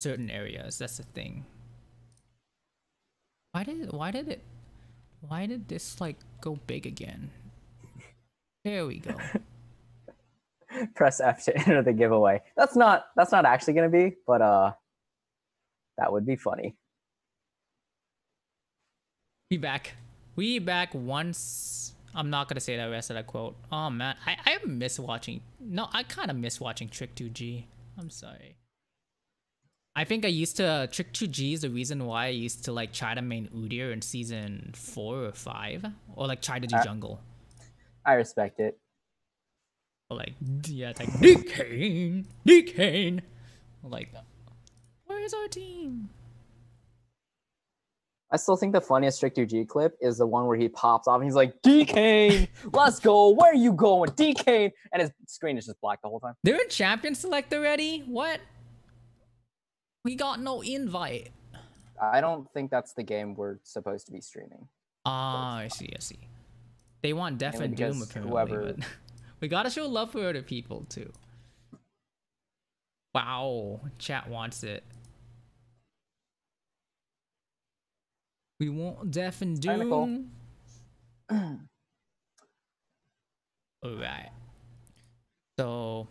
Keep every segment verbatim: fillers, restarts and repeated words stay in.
certain areas. That's the thing. Why did it, why did it why did this like go big again? There we go. Press F to enter the giveaway. That's not that's not actually gonna be, but uh that would be funny. We back. We back once. I'm not gonna say the rest of that quote. Oh man, I, I miss watching. No, I kind of miss watching Trick two G. I'm sorry. I think I used to uh, Trick two G is the reason why I used to like try to main Udyr in season four or five, or like try to do I, jungle. I respect it. Or like yeah, it's like D-Kane, D-Kane. Like, where's our team? I still think the funniest Trick two G clip is the one where he pops off and he's like, D-Kane, let's go. Where are you going, D-Kane? And his screen is just black the whole time. They're in champion select already? What? We got no invite. I don't think that's the game we're supposed to be streaming. Ah, I see, I see. They want Def and Doom, apparently. Whoever... But we gotta show love for other people, too. Wow, chat wants it. We want Death and Doom. Alright. So.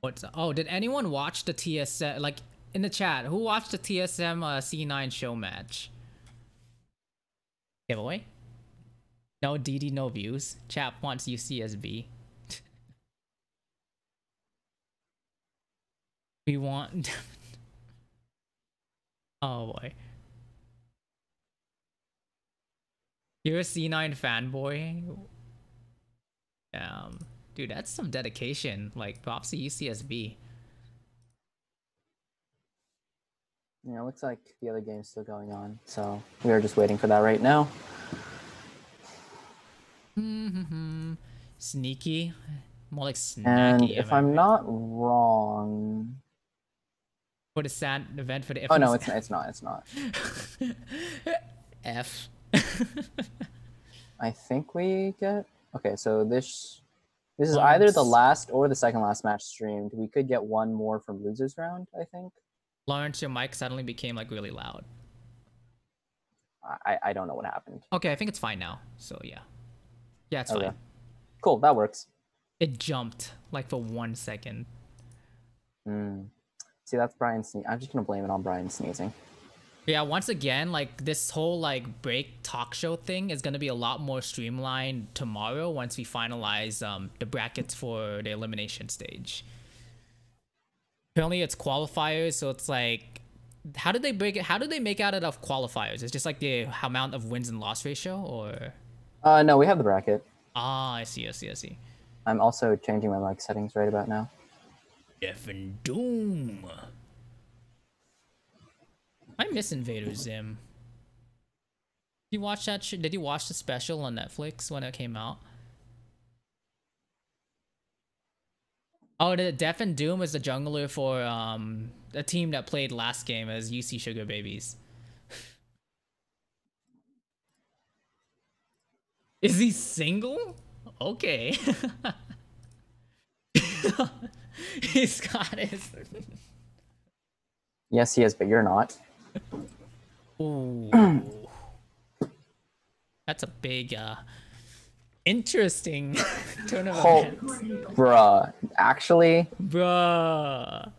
What's. Oh, did anyone watch the T S M? Like, in the chat, who watched the T S M uh, C nine show match? Giveaway? No D D, no views. Chat wants U C S B. We want. Oh boy. You're a C nine fanboy? Um, dude, that's some dedication. Like, props to U C S B. Yeah, it looks like the other game's still going on, so we are just waiting for that right now. Mm-hmm. Sneaky? More like snacky. And if I'm not wrong... For the sad event for the... F oh, no, it's, it's not. It's not. F. I think we get okay. So this this is Lawrence. Either the last or the second last match streamed. We could get one more from losers round. I think. Lawrence, your mic suddenly became like really loud. I I don't know what happened. Okay, I think it's fine now. So yeah, yeah, it's okay. Fine. Cool, that works. It jumped like for one second. Mm. See, that's Brian sneezing. I'm just gonna blame it on Brian sneezing. Yeah, once again, like, this whole, like, break talk show thing is going to be a lot more streamlined tomorrow once we finalize um, the brackets for the elimination stage. Apparently, it's qualifiers, so it's like, how do they break it? How do they make out of qualifiers? It's just, like, the amount of wins and loss ratio, or? Uh, no, we have the bracket. Ah, I see, I see, I see. I'm also changing my mic settings right about now. Effing Doom! I miss Invader Zim. You watch that? Sh Did you watch the special on Netflix when it came out? Oh, the Death and Doom is the jungler for um a team that played last game as U C Sugar Babies. Is he single? Okay. He's got his. Yes, he is, but you're not. Ooh. That's a big, uh, interesting turn of oh, events. Bruh. Actually? Bruh.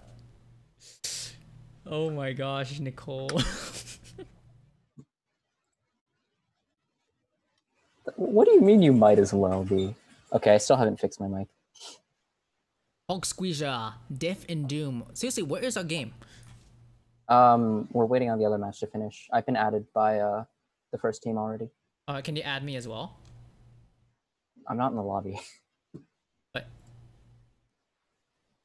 Oh my gosh, Nicole. What do you mean you might as well be? Okay, I still haven't fixed my mic. Hulk Squeezer, Death and Doom. Seriously, where is our game? Um, we're waiting on the other match to finish. I've been added by uh, the first team already. Uh, can you add me as well? I'm not in the lobby. But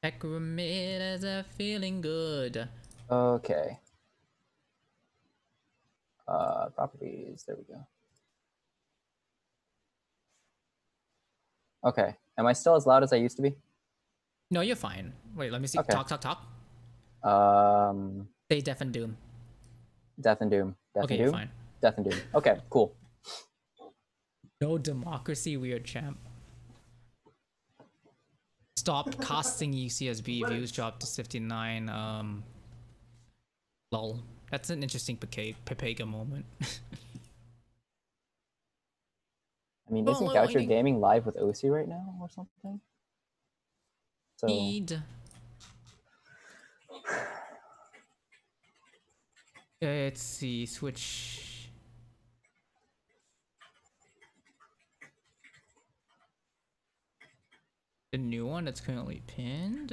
Pecramid is a feeling good. Okay. Uh, properties. There we go. Okay. Am I still as loud as I used to be? No, you're fine. Wait, let me see. Okay. Talk, talk, talk. Um. Say Death and Doom. Death and Doom. Death okay, and Doom. Fine. Death and Doom. Okay, cool. No democracy, weird champ. stopped casting U C S B. Views dropped to fifty-nine. Um, lol. That's an interesting Pepega moment. I mean, isn't Goucher gaming live with O C right now or something? So... Need. Let's see, switch. The new one that's currently pinned.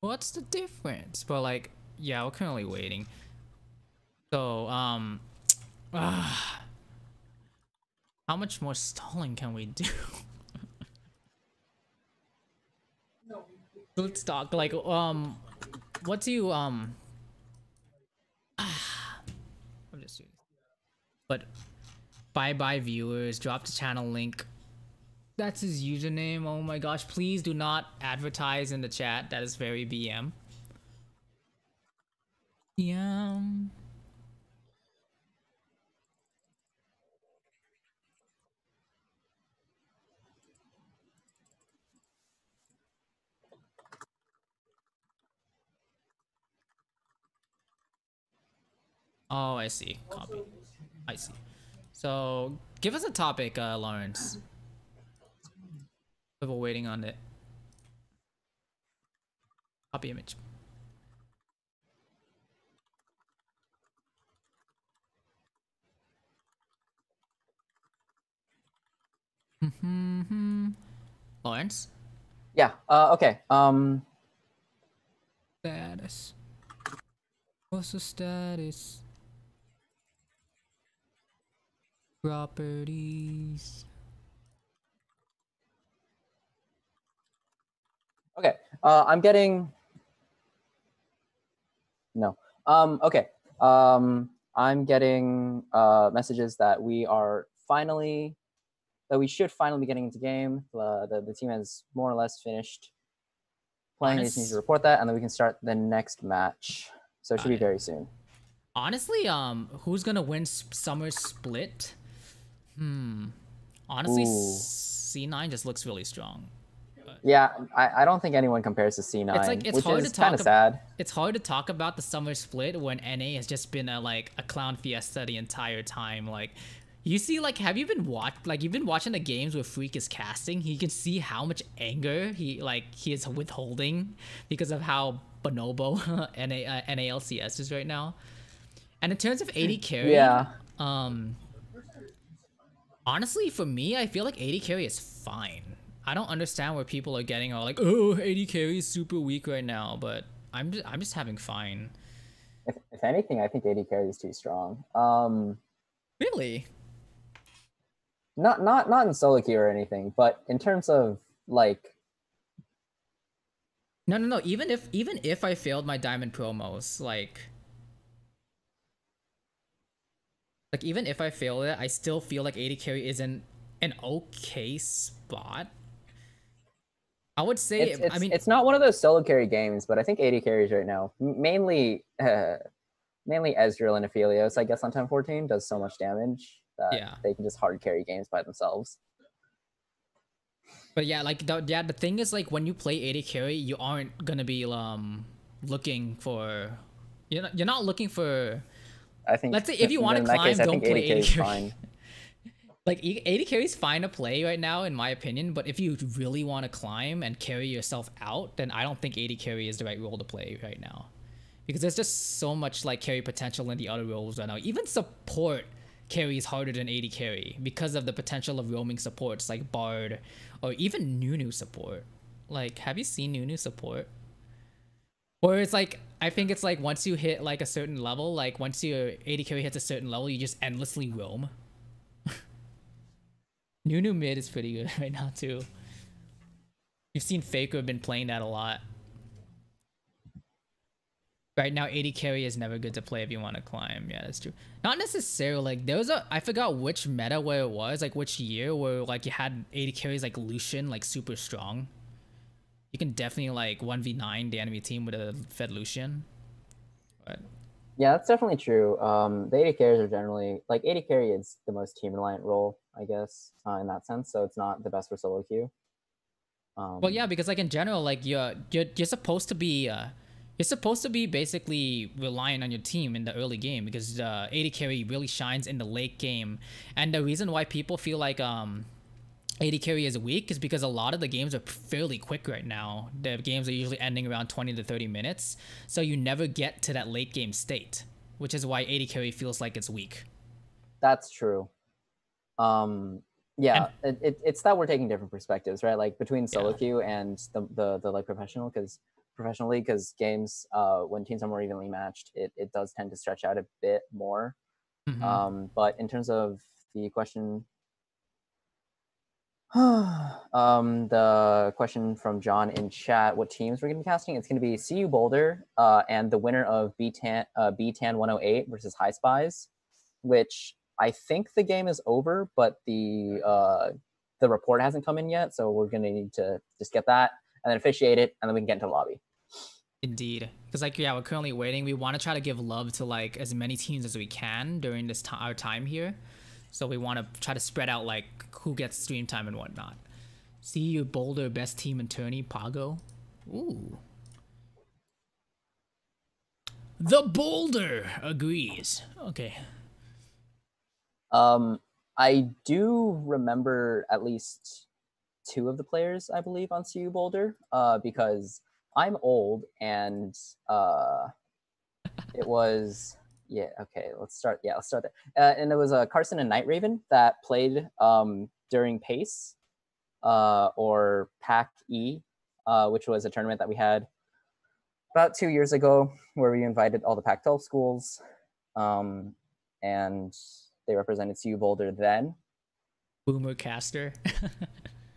What's the difference? But like, yeah, we're currently waiting. So, um, uh, how much more stalling can we do? Let's talk. Like, um, what do you um? Ah, I'm just doing this. But bye bye viewers. Drop the channel link. That's his username. Oh my gosh, please do not advertise in the chat. That is very B M. Yeah. Oh, I see. Copy. I see. So, give us a topic, uh, Lawrence. People waiting on it. Copy image. Mm-hmm. Lawrence? Yeah, uh, okay. Um... Status. What's the status? Properties. Okay, uh, I'm getting no. Um, okay, um, I'm getting uh, messages that we are finally that we should finally be getting into game. Uh, the the team has more or less finished playing. Honest... They just need to report that, and then we can start the next match. So it should All be right. very soon. Honestly, um, who's gonna win summer split? Hmm. Honestly, Ooh. C nine just looks really strong. But yeah, I, I don't think anyone compares to C nine. It's like it's which hard is to talk. Kind of sad. It's hard to talk about the summer split when N A has just been a like a clown fiesta the entire time. Like, you see, like, have you been watch like you've been watching the games where Freak is casting? You can see how much anger he like he is withholding because of how Bonobo N A, uh, N A L C S is right now. And in terms of A D carry, yeah. Um, honestly, for me, I feel like A D carry is fine. I don't understand where people are getting all like, "Oh, A D carry is super weak right now," but I'm just, I'm just having fine. If, if anything, I think A D carry is too strong. Um, really? Not not not in solo queue or anything, but in terms of like. No no no. Even if even if I failed my diamond promos, like. Like, even if I fail it, I still feel like A D carry is in an okay spot. I would say, it's, it's, I mean... It's not one of those solo carry games, but I think A D carries right now, mainly uh, mainly Ezreal and Aphelios, I guess, on ten fourteen, does so much damage that yeah. they can just hard carry games by themselves. But yeah, like, the, yeah, the thing is, like, when you play A D carry, you aren't gonna be um looking for... You're not, you're not looking for... I think let's say if you want to climb, case, don't play A D carry. Like, A D carry is fine to play right now, in my opinion. But if you really want to climb and carry yourself out, then I don't think A D carry is the right role to play right now, because there's just so much like carry potential in the other roles right now. Even support carry is harder than A D carry because of the potential of roaming supports like Bard or even Nunu support. Like, have you seen Nunu support? Or it's like, I think it's like once you hit like a certain level, like once your A D carry hits a certain level, you just endlessly roam. Nunu mid is pretty good right now too. You've seen Faker been playing that a lot. Right now, A D carry is never good to play if you want to climb. Yeah, that's true. Not necessarily. Like, there was a, I forgot which meta where it was, like which year where like you had A D carries like Lucian, like super strong. You can definitely like one v nine the enemy team with a Fed Lucian. But Yeah, that's definitely true. Um, the A D carries are generally, like, A D carry is the most team-reliant role, I guess, uh, in that sense, so it's not the best for solo queue. Um, well, yeah, because, like, in general, like, you're, you're, you're supposed to be, uh, you're supposed to be basically reliant on your team in the early game, because uh, A D carry really shines in the late game, and the reason why people feel like, um... A D carry is weak is because a lot of the games are fairly quick right now. The games are usually ending around twenty to thirty minutes, so you never get to that late game state, which is why A D carry feels like it's weak. That's true. Um, yeah, and, it, it, it's that we're taking different perspectives, right? Like between solo yeah. queue and the, the, the like professional, because professionally, because games, uh, when teams are more evenly matched, it, it does tend to stretch out a bit more. Mm-hmm. Um, but in terms of the question... um, the question from John in chat, what teams we're going to be casting? It's going to be C U Boulder uh, and the winner of B T one oh eight versus High Spies, which I think the game is over, but the uh, the report hasn't come in yet, so we're going to need to just get that and then officiate it, and then we can get into the lobby. Indeed, because like yeah, we're currently waiting. We want to try to give love to like as many teams as we can during this our time here. So we want to try to spread out like who gets stream time and whatnot. C U Boulder, best team in tourney, Pago. Ooh. The Boulder agrees. Okay. Um, I do remember at least two of the players, I believe, on C U Boulder, uh, because I'm old and uh, it was... Yeah, okay, let's start. Yeah, let's start there. Uh, and it was uh, Carson and Night Raven that played um, during PACE uh, or PAC E, uh, which was a tournament that we had about two years ago where we invited all the Pac twelve schools um, and they represented C U Boulder then. Boomer caster.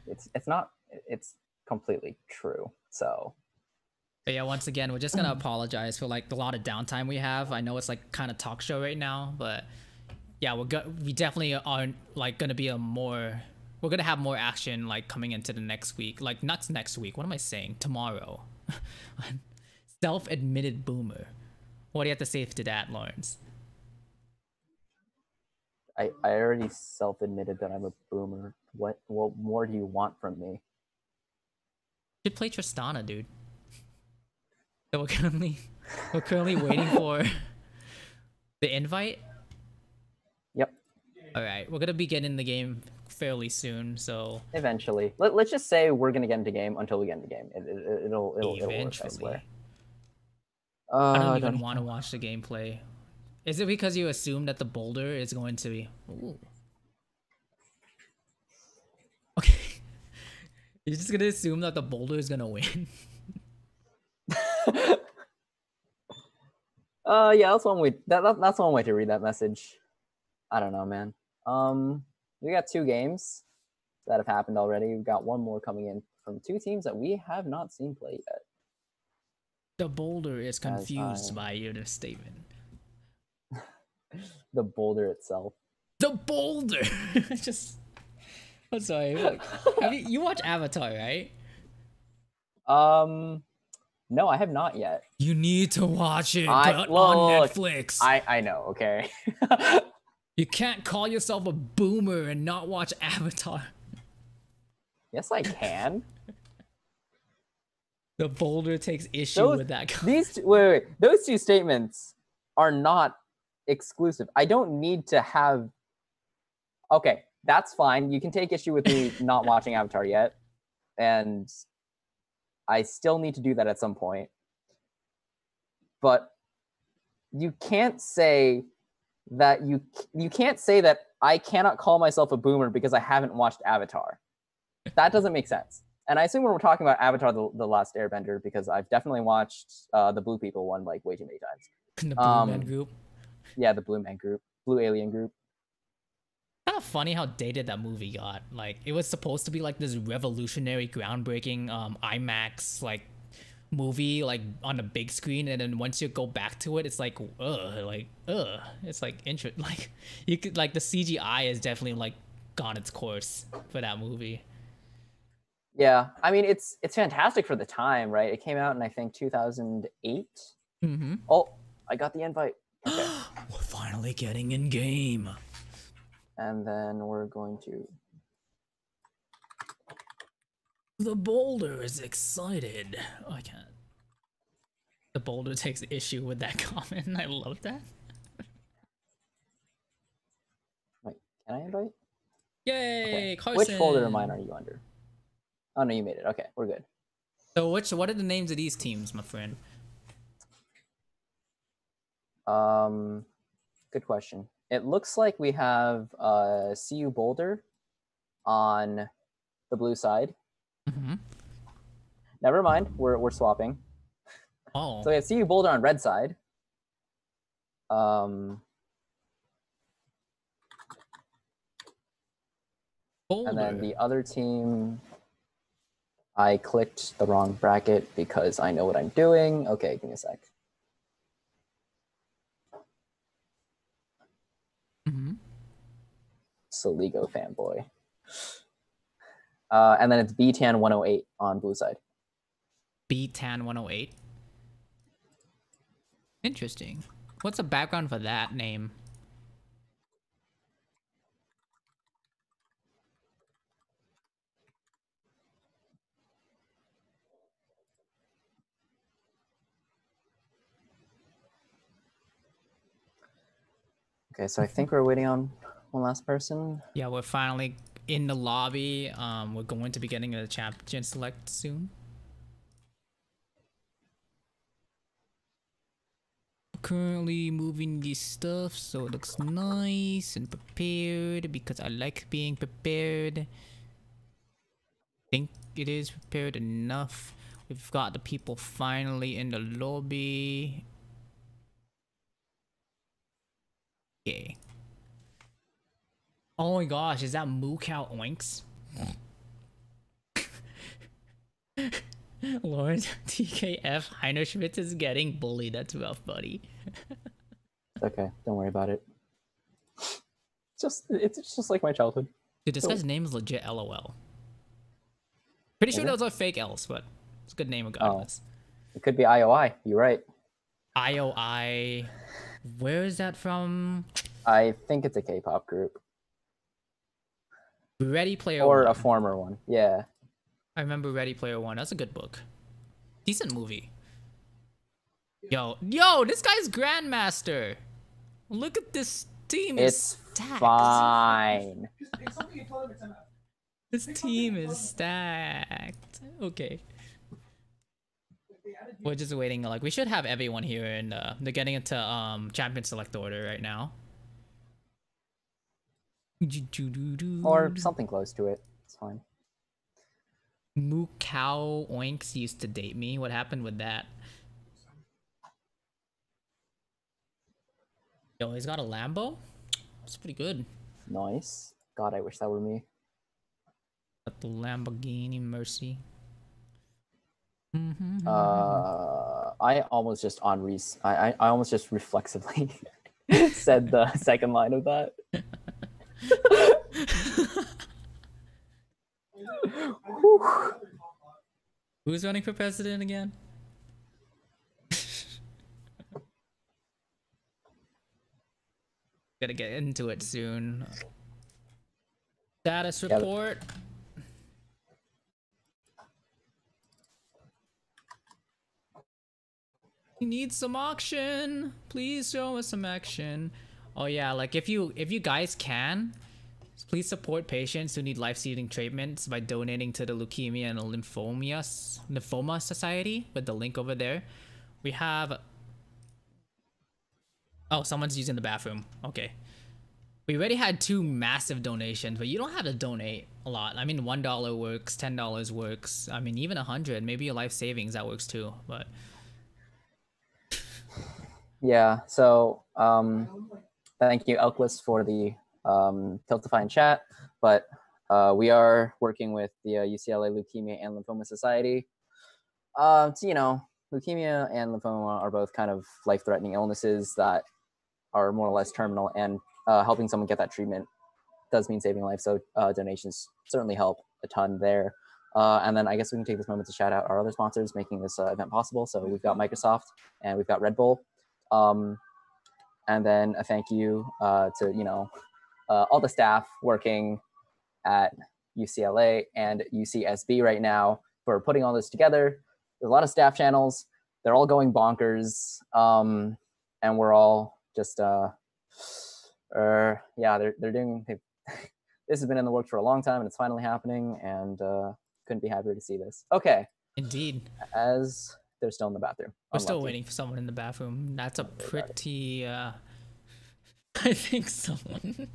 it's, it's not, it's completely true, so. But yeah, once again, we're just gonna apologize for like the lot of downtime we have. I know it's like kind of talk show right now, but yeah, we're go we definitely are like gonna be a more we're gonna have more action like coming into the next week. Like not next week. What am I saying? Tomorrow. Self-admitted boomer. What do you have to say to that, Lawrence? I I already self-admitted that I'm a boomer. What what more do you want from me? You should play Tristana, dude. So we're currently, we're currently waiting for the invite. Yep. All right, we're gonna be getting in the game fairly soon, so. Eventually, Let, let's just say we're gonna get into game until we get into game. It, it, it'll, it'll, Eventually. It'll work, I swear. Uh, I don't even want to watch the gameplay. Is it because you assume that the Boulder is going to be? Ooh. Okay. You're just gonna assume that the Boulder is gonna win. uh yeah, that's one way that, that that's one way to read that message. I don't know, man. Um we got two games that have happened already. We've got one more coming in from two teams that we have not seen play yet. The Boulder is confused I... by your statement. The Boulder itself. The Boulder. Just I'm sorry. Look, have you, you watch Avatar, right? Um No, I have not yet. You need to watch it I, well, on Netflix. I, I know, okay. You can't call yourself a boomer and not watch Avatar. Yes, I can. The Boulder takes issue those, with that. These two, wait, wait, those two statements are not exclusive. I don't need to have... Okay, that's fine. You can take issue with me not watching Avatar yet. And... I still need to do that at some point. But you can't say that you you can't say that I cannot call myself a boomer because I haven't watched Avatar. That doesn't make sense. And I assume when we're talking about Avatar, the, the Last Airbender, because I've definitely watched uh, the Blue People one like way too many times. The Blue um, Man Group. Yeah, the Blue Man Group, Blue Alien Group. Kind of funny how dated that movie got. Like it was supposed to be like this revolutionary, groundbreaking um, IMAX like movie, like on the big screen, and then once you go back to it, it's like, ugh, like, ugh. It's like intro, like you could like the C G I is definitely like gone its course for that movie. Yeah, I mean it's it's fantastic for the time, right? It came out in I think two thousand eight. Mm-hmm. Oh, I got the invite. Okay. We're finally getting in game. And then we're going to... The boulder is excited. Oh, I can't. The boulder takes issue with that comment. I love that. Wait, can I invite? Yay, okay. Carson. Which folder of mine are you under? Oh no, you made it. Okay, we're good. So which, what are the names of these teams, my friend? Um, good question. It looks like we have uh, C U Boulder on the blue side. Mm-hmm. Never mind, we're, we're swapping. Oh. So we have C U Boulder on red side. Um, Boulder. And then the other team, I clicked the wrong bracket because I know what I'm doing. Okay, give me a sec. Mm-hmm. Soligo Fanboy. Uh, and then it's B T one oh eight on blue side. B T one oh eight? Interesting. What's the background for that name? Okay, so I think we're waiting on one last person. Yeah, we're finally in the lobby. Um, we're going to be getting a champion select soon. Currently moving this stuff, so it looks nice and prepared because I like being prepared. I think it is prepared enough. We've got the people finally in the lobby. Okay. Oh my gosh, is that Mukau Oinks? Lawrence T K F Heiner Schmitz is getting bullied. That's rough, buddy. Okay, don't worry about it. Just it's just like my childhood. Dude, this guy's name is legit. L O L. Pretty sure those are fake L's, but it's a good name regardless. Oh, it could be I O I. You're right. I O I. Where is that from? I think it's a K-pop group. Ready Player One. Or a former one, yeah. I remember Ready Player One. That's a good book. Decent movie. Yo, yo, this guy's Grandmaster. Look at this team. It's stacked. Fine. This team is stacked. Okay. We're just waiting. Like, we should have everyone here, and uh, they're getting into um champion select order right now. Or something close to it. It's fine. Mukau Oinks used to date me. What happened with that? Yo, he's got a Lambo? That's pretty good. Nice. God, I wish that were me. Got the Lamborghini Mercy. Uh, I almost just on re I, I I almost just reflexively said the second line of that. Who's running for president again? Gotta get into it soon. Status report. We need some action. Please show us some action. Oh yeah, like if you if you guys can, please support patients who need life-saving treatments by donating to the Leukemia and Lymphoma Lymphoma Society with the link over there. We have. Oh, someone's using the bathroom. Okay, we already had two massive donations, but you don't have to donate a lot. I mean, one dollar works, ten dollars works. I mean, even a hundred, maybe your life savings that works too, but. Yeah, so um, thank you, Elquist, for the um, Tiltifying chat. But uh, we are working with the uh, U C L A Leukemia and Lymphoma Society. Uh, so, you know, leukemia and lymphoma are both kind of life-threatening illnesses that are more or less terminal, and uh, helping someone get that treatment does mean saving life. So uh, donations certainly help a ton there. Uh, and then I guess we can take this moment to shout out our other sponsors making this uh, event possible. So we've got Microsoft and we've got Red Bull. Um, And then a thank you uh, to, you know, uh, all the staff working at U C L A and U C S B right now for putting all this together. There's a lot of staff channels. They're all going bonkers. Um, and we're all just, uh, uh, yeah, they're, they're doing, this has been in the works for a long time and it's finally happening, and uh, couldn't be happier to see this. Okay. Indeed. As they're still in the bathroom. We're still waiting for someone in the bathroom. That's a pretty, uh, I think someone.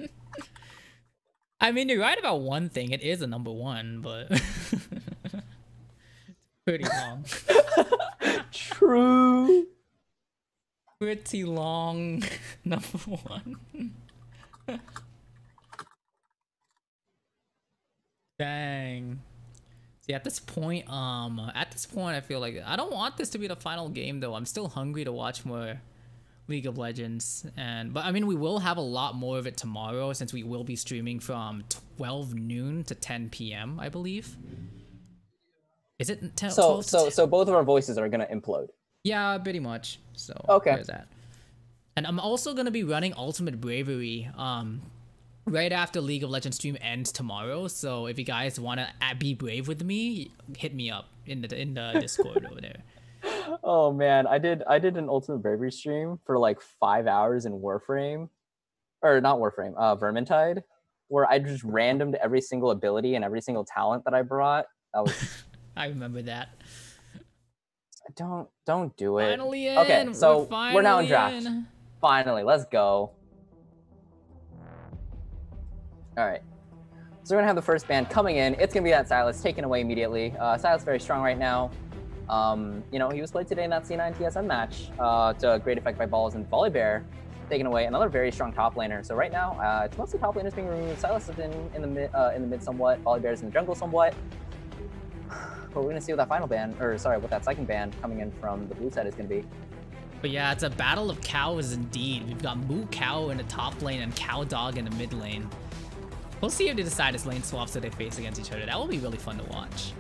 I mean, you're right about one thing. It is a number one, but it's pretty long. True. Pretty long number one. Dang. See, at this point, um, at this point, I feel like I don't want this to be the final game, though. I'm still hungry to watch more League of Legends, and but I mean, we will have a lot more of it tomorrow, since we will be streaming from twelve noon to ten p m I believe. Is it ten? So, so, so both of our voices are gonna implode. Yeah, pretty much. So okay, there's that. And I'm also gonna be running Ultimate Bravery. Um. Right after League of Legends stream ends tomorrow, so if you guys want to be brave with me, hit me up in the in the Discord over there. Oh man, I did I did an Ultimate Bravery stream for like five hours in Warframe, or not Warframe, uh, Vermintide, where I just randomed every single ability and every single talent that I brought. That was. I remember that. Don't don't do it. Finally in. Okay, so we're, we're now in draft. In. Finally, let's go. All right, so we're gonna have the first ban coming in. It's gonna be that Silas, taken away immediately. Uh, Silas very strong right now. Um, you know, he was played today in that C nine T S M match uh, to great effect by Balls, and Volley Bear taken away another very strong top laner. So right now, uh, it's mostly top laners being removed. Silas is in, in the mid, uh, in the mid somewhat. Volley Bear's in the jungle somewhat. But we're gonna see what that final ban, or sorry, what that second ban coming in from the blue side is gonna be. But yeah, it's a battle of cows indeed. We've got Mukau in the top lane and Cowdog in the mid lane. We'll see if they decide as lane swaps that they face against each other. That will be really fun to watch.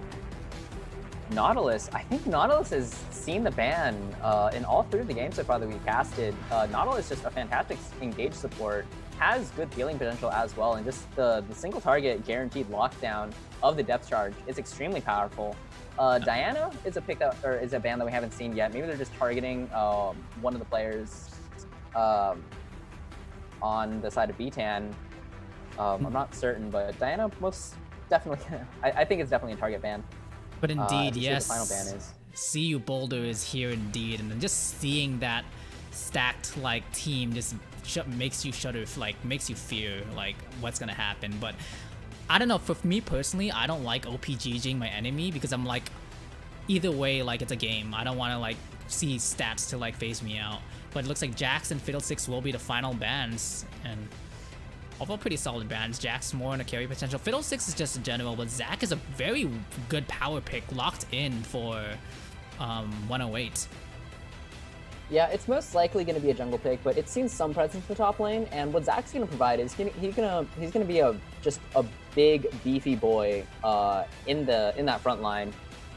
Nautilus, I think Nautilus has seen the ban uh, in all three of the games so far that we casted. Uh, Nautilus is just a fantastic engage support, has good healing potential as well, and just the, the single target guaranteed lockdown of the depth charge is extremely powerful. Uh, okay. Diana is a pick that, or is a ban that we haven't seen yet. Maybe they're just targeting um, one of the players um, on the side of B T one oh eight. Um, I'm not certain, but Diana most definitely, I, I think it's definitely a target ban. But indeed, uh, yes, the final ban is. C U Boulder is here indeed, and then just seeing that stacked like team just sh makes you shudder, like makes you fear like what's gonna happen. But I don't know, for me personally, I don't like O P G-ing my enemy, because I'm like, either way, like it's a game. I don't want to like see stats to like phase me out. But it looks like Jax and Fiddlesticks will be the final bans, and although pretty solid bans. Jack's more on a carry potential. Fiddlesticks is just in general, but Zac is a very good power pick locked in for um, one oh eight. Yeah, it's most likely going to be a jungle pick, but it seems some presence in the top lane. And what Zac's going to provide is he, he gonna, he's going to be a just a big beefy boy uh, in the in that front line.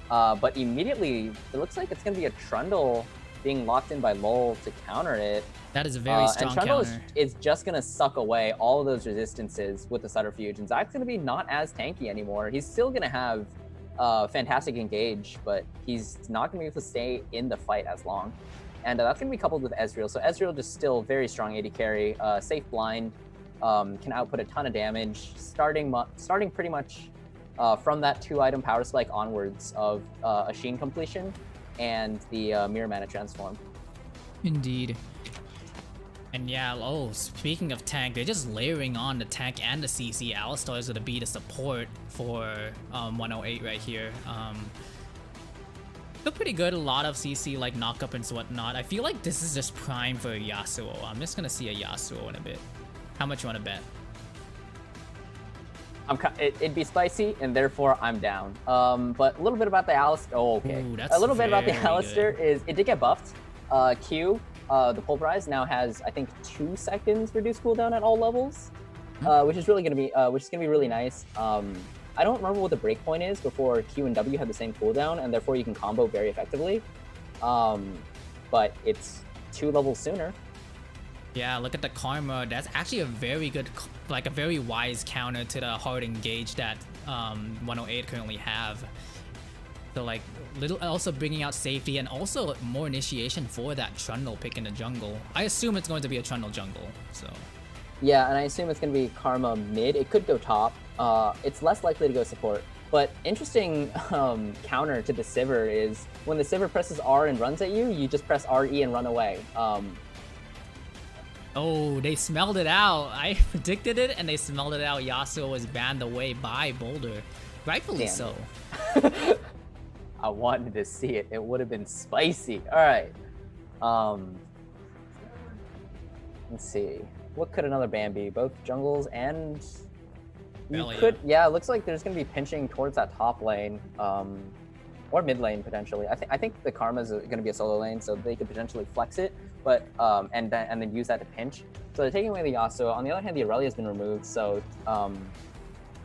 Uh, but immediately, it looks like it's going to be a Trundle being locked in by L O L to counter it. That is a very uh, strong and Trundle counter. Is, is just going to suck away all of those resistances with the subterfuge, and Zac's going to be not as tanky anymore. He's still going to have uh, fantastic engage, but he's not going to be able to stay in the fight as long. And uh, that's going to be coupled with Ezreal. So Ezreal just still very strong A D carry, uh, safe blind, um, can output a ton of damage, starting starting pretty much uh, from that two-item power spike onwards of uh, Ashean completion and the uh, Mirror Mana transform. Indeed. And yeah, oh, speaking of tank, they're just layering on the tank and the C C. Alistar is going to be the support for um, one oh eight right here. Um, they're pretty good, a lot of C C, like knock-up and whatnot. I feel like this is just prime for Yasuo. I'm just going to see a Yasuo in a bit. How much you want to bet? I'm, it, it'd be spicy, and therefore I'm down. Um, but a little bit about the Alistar. Oh, okay. Ooh, a little bit about the Alistar is it did get buffed. Uh, Q. Uh, the pulverize now has, I think, two seconds reduced cooldown at all levels, uh, which is really going to be, uh, which is going to be really nice. Um, I don't remember what the breakpoint is before Q and W had the same cooldown, and therefore you can combo very effectively. Um, but it's two levels sooner. Yeah, look at the Karma. That's actually a very good, like a very wise counter to the hard engage that um, one oh eight currently have. So like, little also bringing out safety and also more initiation for that Trundle pick in the jungle. I assume it's going to be a Trundle jungle, so. Yeah, and I assume it's going to be Karma mid. It could go top. Uh, it's less likely to go support. But interesting um, counter to the Sivir is when the Sivir presses R and runs at you, you just press R E and run away. Um, oh, they smelled it out. I predicted it, and they smelled it out. Yasuo was banned away by Boulder. Rightfully damn. So. I wanted to see it. It would have been spicy. All right. Um, let's see. What could another ban be? Both jungles and... You Belly, could, yeah. yeah, it looks like there's going to be pinching towards that top lane, um, or mid lane potentially. I, th I think the Karma's going to be a solo lane, so they could potentially flex it, but um, and, then, and then use that to pinch. So they're taking away the Yasuo. On the other hand, the Aurelia's been removed, so um,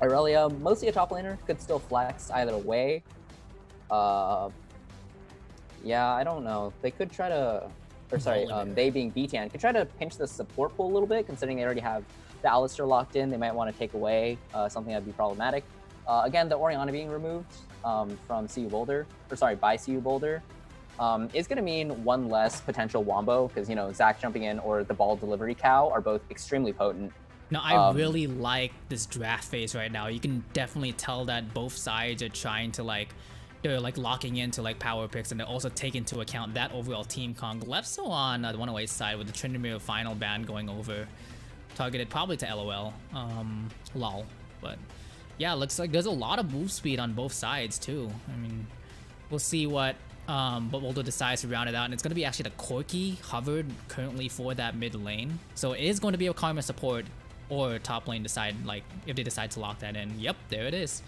Aurelia, mostly a top laner, could still flex either way. Uh, yeah, I don't know. They could try to, or sorry, um, they being B T N, could try to pinch the support pool a little bit, considering they already have the Alistar locked in. They might want to take away uh, something that'd be problematic. Uh, again, the Orianna being removed um, from C U Boulder, or sorry, by C U Boulder, um, is going to mean one less potential wombo because, you know, Zac jumping in or the ball delivery cow are both extremely potent. No, I um, really like this draft phase right now. You can definitely tell that both sides are trying to, like, they're like locking into like power picks, and they also take into account that overall team Kong left. So on uh, the one oh eight side with the Tryndamere final ban going over, targeted probably to LOL, um, lol. But yeah, looks like there's a lot of move speed on both sides too. I mean, we'll see what um, but Boulder decides to round it out, and it's going to be actually the Corki hovered currently for that mid lane. So it is going to be a Karma support or top lane decide, like if they decide to lock that in. Yep, there it is.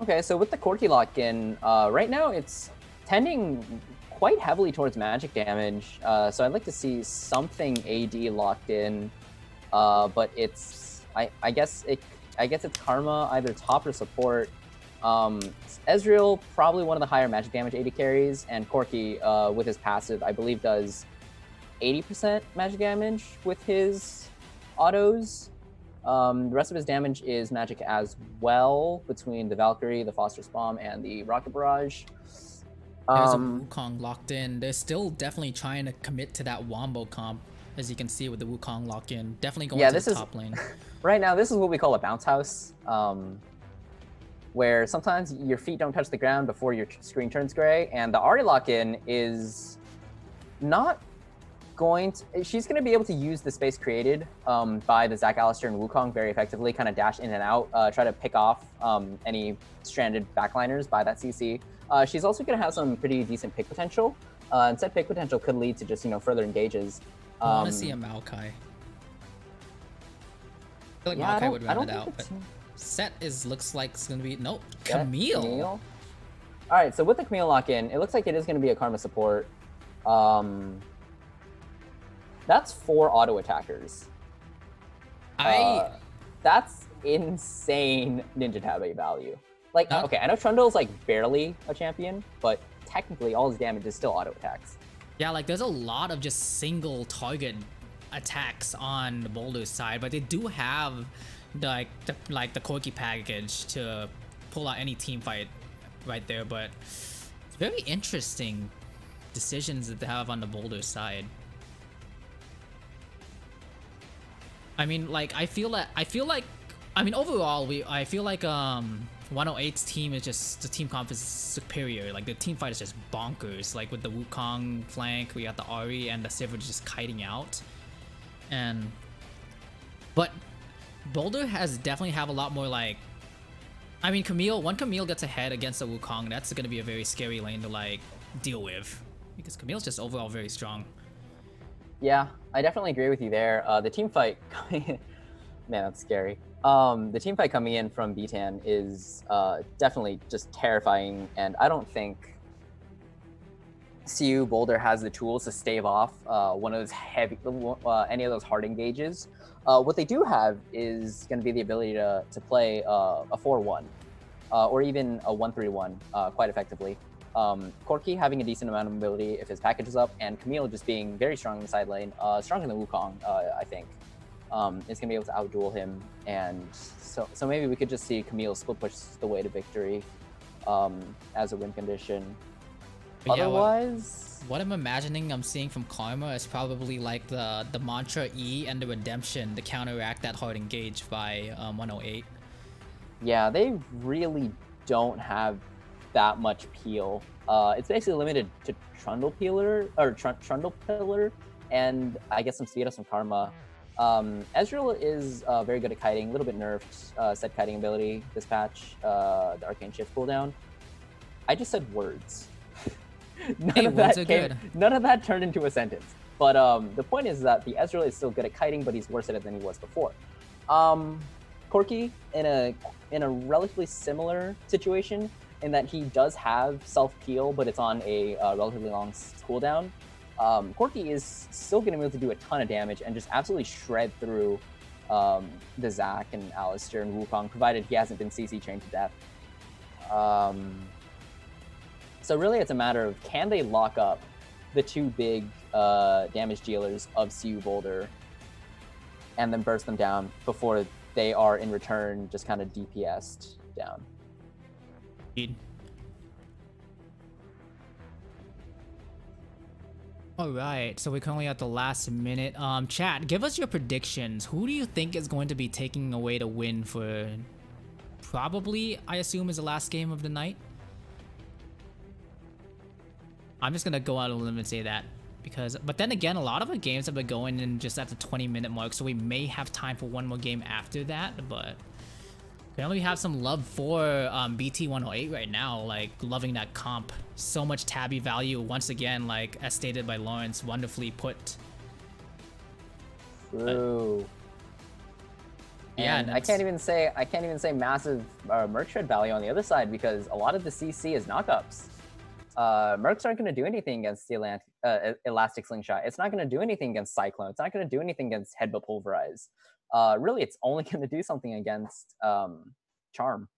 Okay, so with the Corki lock in, uh, right now it's tending quite heavily towards magic damage. Uh, so I'd like to see something A D locked in. Uh, but it's, I, I guess it, I guess it's Karma either top or support. Um, Ezreal probably one of the higher magic damage A D carries, and Corki uh, with his passive, I believe, does eighty percent magic damage with his autos. Um, the rest of his damage is magic as well, between the Valkyrie, the Phosphorus Bomb, and the Rocket Barrage. Um, There's a Wukong locked in. They're still definitely trying to commit to that wombo comp. As you can see with the Wukong lock-in, definitely going yeah, to this the top is, lane. Right now, this is what we call a bounce house, um, where sometimes your feet don't touch the ground before your screen turns gray, and the Ahri lock-in is not going to... She's going to be able to use the space created um, by the Zac, Alistar, and Wukong very effectively, kind of dash in and out, uh, try to pick off um, any stranded backliners by that C C. Uh, she's also going to have some pretty decent pick potential, uh, and said pick potential could lead to just, you know, further engages. I want to see a Maokai. I feel like yeah, Maokai would round it out, but Set is looks like it's gonna be nope. Camille. Camille. All right, so with the Camille lock-in, it looks like it is gonna be a Karma support. Um, that's four auto attackers. I. Uh, that's insane ninja tabby value. Like, huh? Okay, I know Trundle's like barely a champion, but technically all his damage is still auto attacks. Yeah, like there's a lot of just single target attacks on the Boulder side, but they do have the, like the, like the Corki package to pull out any team fight right there. But it's very interesting decisions that they have on the Boulder side. I mean, like I feel that I feel like I mean overall we I feel like um. one oh eight's team is just, the team comp is superior. Like the team fight is just bonkers. Like with the Wukong flank, we got the Ahri and the Sivir just kiting out. And but Boulder has definitely have a lot more like, I mean Camille, when Camille gets ahead against the Wukong, that's gonna be a very scary lane to like deal with because Camille's just overall very strong. Yeah, I definitely agree with you there. Uh, the team fight, man, that's scary. Um, the teamfight coming in from B T N is uh, definitely just terrifying, and I don't think C U Boulder has the tools to stave off uh, one of those heavy, uh, any of those hard engages. Uh, what they do have is going to be the ability to, to play uh, a four one, uh, or even a one three one uh, quite effectively. Um, Corki having a decent amount of mobility if his package is up, and Camille just being very strong in the side lane, uh, stronger than Wukong, uh, I think, um, is going to be able to outduel him. And so, so maybe we could just see Camille split push the way to victory um, as a win condition. But otherwise, yeah, what, what I'm imagining I'm seeing from Karma is probably like the the mantra E and the redemption to counteract that hard engage by um, one oh eight. Yeah, they really don't have that much peel. Uh, it's basically limited to Trundle Peeler or tr Trundle Pillar, and I guess some speed up, some Karma. Um, Ezreal is uh, very good at kiting, a little bit nerfed, uh, set kiting ability this patch, uh, the Arcane Shift cooldown. I just said words. None, hey, of that came, good. none of that turned into a sentence. But um, the point is that the Ezreal is still good at kiting, but he's worse at it than he was before. Um, Corki in a in a relatively similar situation in that he does have self-peel, but it's on a uh, relatively long cooldown. Um, Corki is still going to be able to do a ton of damage and just absolutely shred through um, the Zac and Alistar and Wukong, provided he hasn't been C C chained to death. Um, So really it's a matter of, can they lock up the two big uh, damage dealers of C U Boulder and then burst them down before they are in return just kind of D P S'd down. Indeed. Alright, so we're currently at the last minute. Um, chat, give us your predictions. Who do you think is going to be taking away the win for probably, I assume, is the last game of the night? I'm just gonna go out on a limb and say that, because, but then again, a lot of the games have been going in just at the twenty minute mark, so we may have time for one more game after that, but apparently we have some love for um, B T one oh eight right now, like loving that comp. So much tabby value, once again, like as stated by Lawrence, wonderfully put. True. But, yeah, I can't even say, I can't even say massive uh, merc shred value on the other side, because a lot of the C C is knockups. Uh, Mercs aren't going to do anything against the Elant uh, Elastic Slingshot. It's not going to do anything against Cyclone. It's not going to do anything against Headbutt Pulverize. Uh, really, it's only going to do something against um, Charm.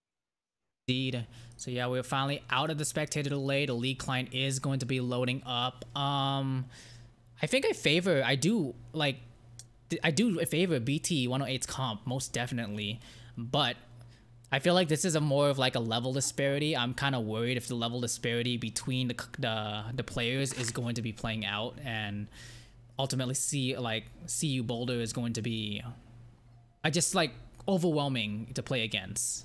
Indeed. So yeah, we're finally out of the spectator delay. The league client is going to be loading up. Um, I think I favor, I do, like, I do favor B T one oh eight's comp, most definitely. But I feel like this is a more of like a level disparity. I'm kind of worried if the level disparity between the, the the players is going to be playing out, and ultimately see like C U Boulder is going to be, I just like overwhelming to play against.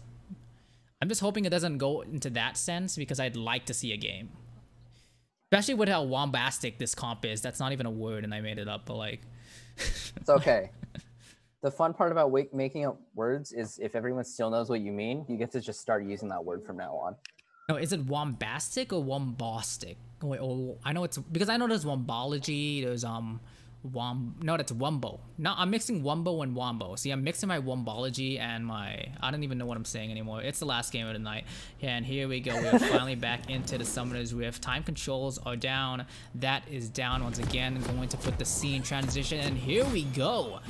I'm just hoping it doesn't go into that sense, because I'd like to see a game, especially with how bombastic this comp is. That's not even a word, and I made it up, but like, it's okay. The fun part about wake making up words is if everyone still knows what you mean, you get to just start using that word from now on. No, is it wombastic or wombastic? Wait, oh, I know it's, because I know there's wombology, there's um, wom, no, that's wombo. No, I'm mixing wombo and wombo. See, I'm mixing my wombology and my, I don't even know what I'm saying anymore. It's the last game of the night. And here we go, we're finally back into the Summoner's Rift. Time controls are down. That is down once again. I'm going to put the scene transition, and here we go.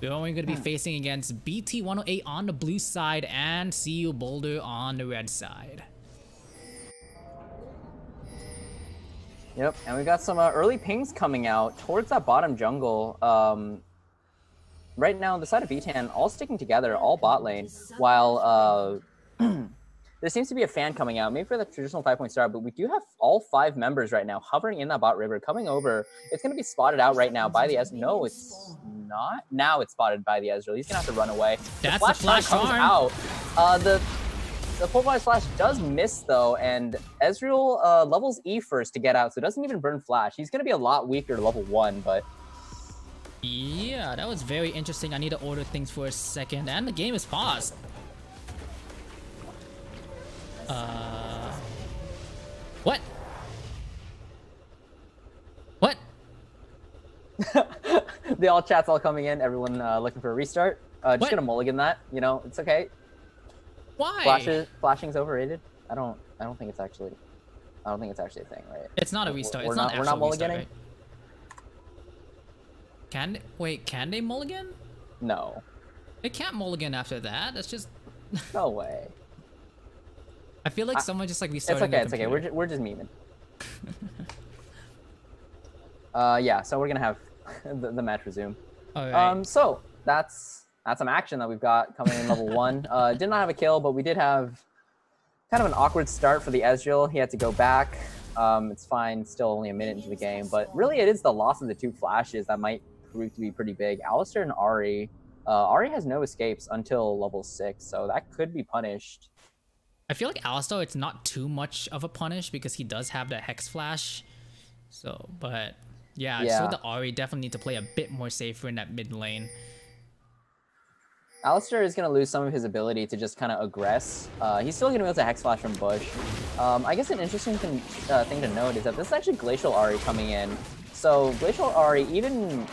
We're only going to be facing against B T one oh eight on the blue side and C U Boulder on the red side. Yep, and we got some uh, early pings coming out towards that bottom jungle. Um, right now, the side of B T one oh eight, all sticking together, all bot lane, while uh, there seems to be a fan coming out, maybe for the traditional five-point star, but we do have all five members right now hovering in that bot river, coming over. It's going to be spotted out right now by the Ez. No, it's not. Now it's spotted by the Ezreal. He's gonna have to run away. That's the flash, the flash comes out. Uh, the the pulverized flash does miss though, and Ezreal uh, levels E first to get out, so it doesn't even burn flash. He's gonna be a lot weaker level one, but yeah, that was very interesting. I need to order things for a second, and the game is paused. Uh, what? What? The all chat's all coming in, everyone uh, looking for a restart. Uh, just what? Gonna mulligan that, you know, it's okay. Why? Flashes, flashing's overrated. I don't, I don't think it's actually, I don't think it's actually a thing, right? It's not a restart. We're, it's not, not, we're not mulliganing. Restart, right? Can, wait, can they mulligan? No. They can't mulligan after that, that's just... No way. I I feel like I, someone just like restarted. It's okay. It's okay. We're ju we're just memeing. uh, yeah. So we're gonna have the, the match resume. All right. Um. So that's that's some action that we've got coming in level one. Uh, did not have a kill, but we did have kind of an awkward start for the Ezreal. He had to go back. Um, it's fine. Still only a minute into the game, but really it is the loss of the two flashes that might prove to be pretty big. Alistar and Ahri. Uh, Ahri has no escapes until level six, so that could be punished. I feel like Alistar, it's not too much of a punish because he does have that Hex Flash. So, but yeah, yeah. So the Ahri definitely need to play a bit more safer in that mid lane. Alistar is going to lose some of his ability to just kind of aggress. Uh, he's still going to be able to Hex Flash from Bush. Um, I guess an interesting thing, uh, thing to note is that this is actually Glacial Ahri coming in. So Glacial Ahri, even...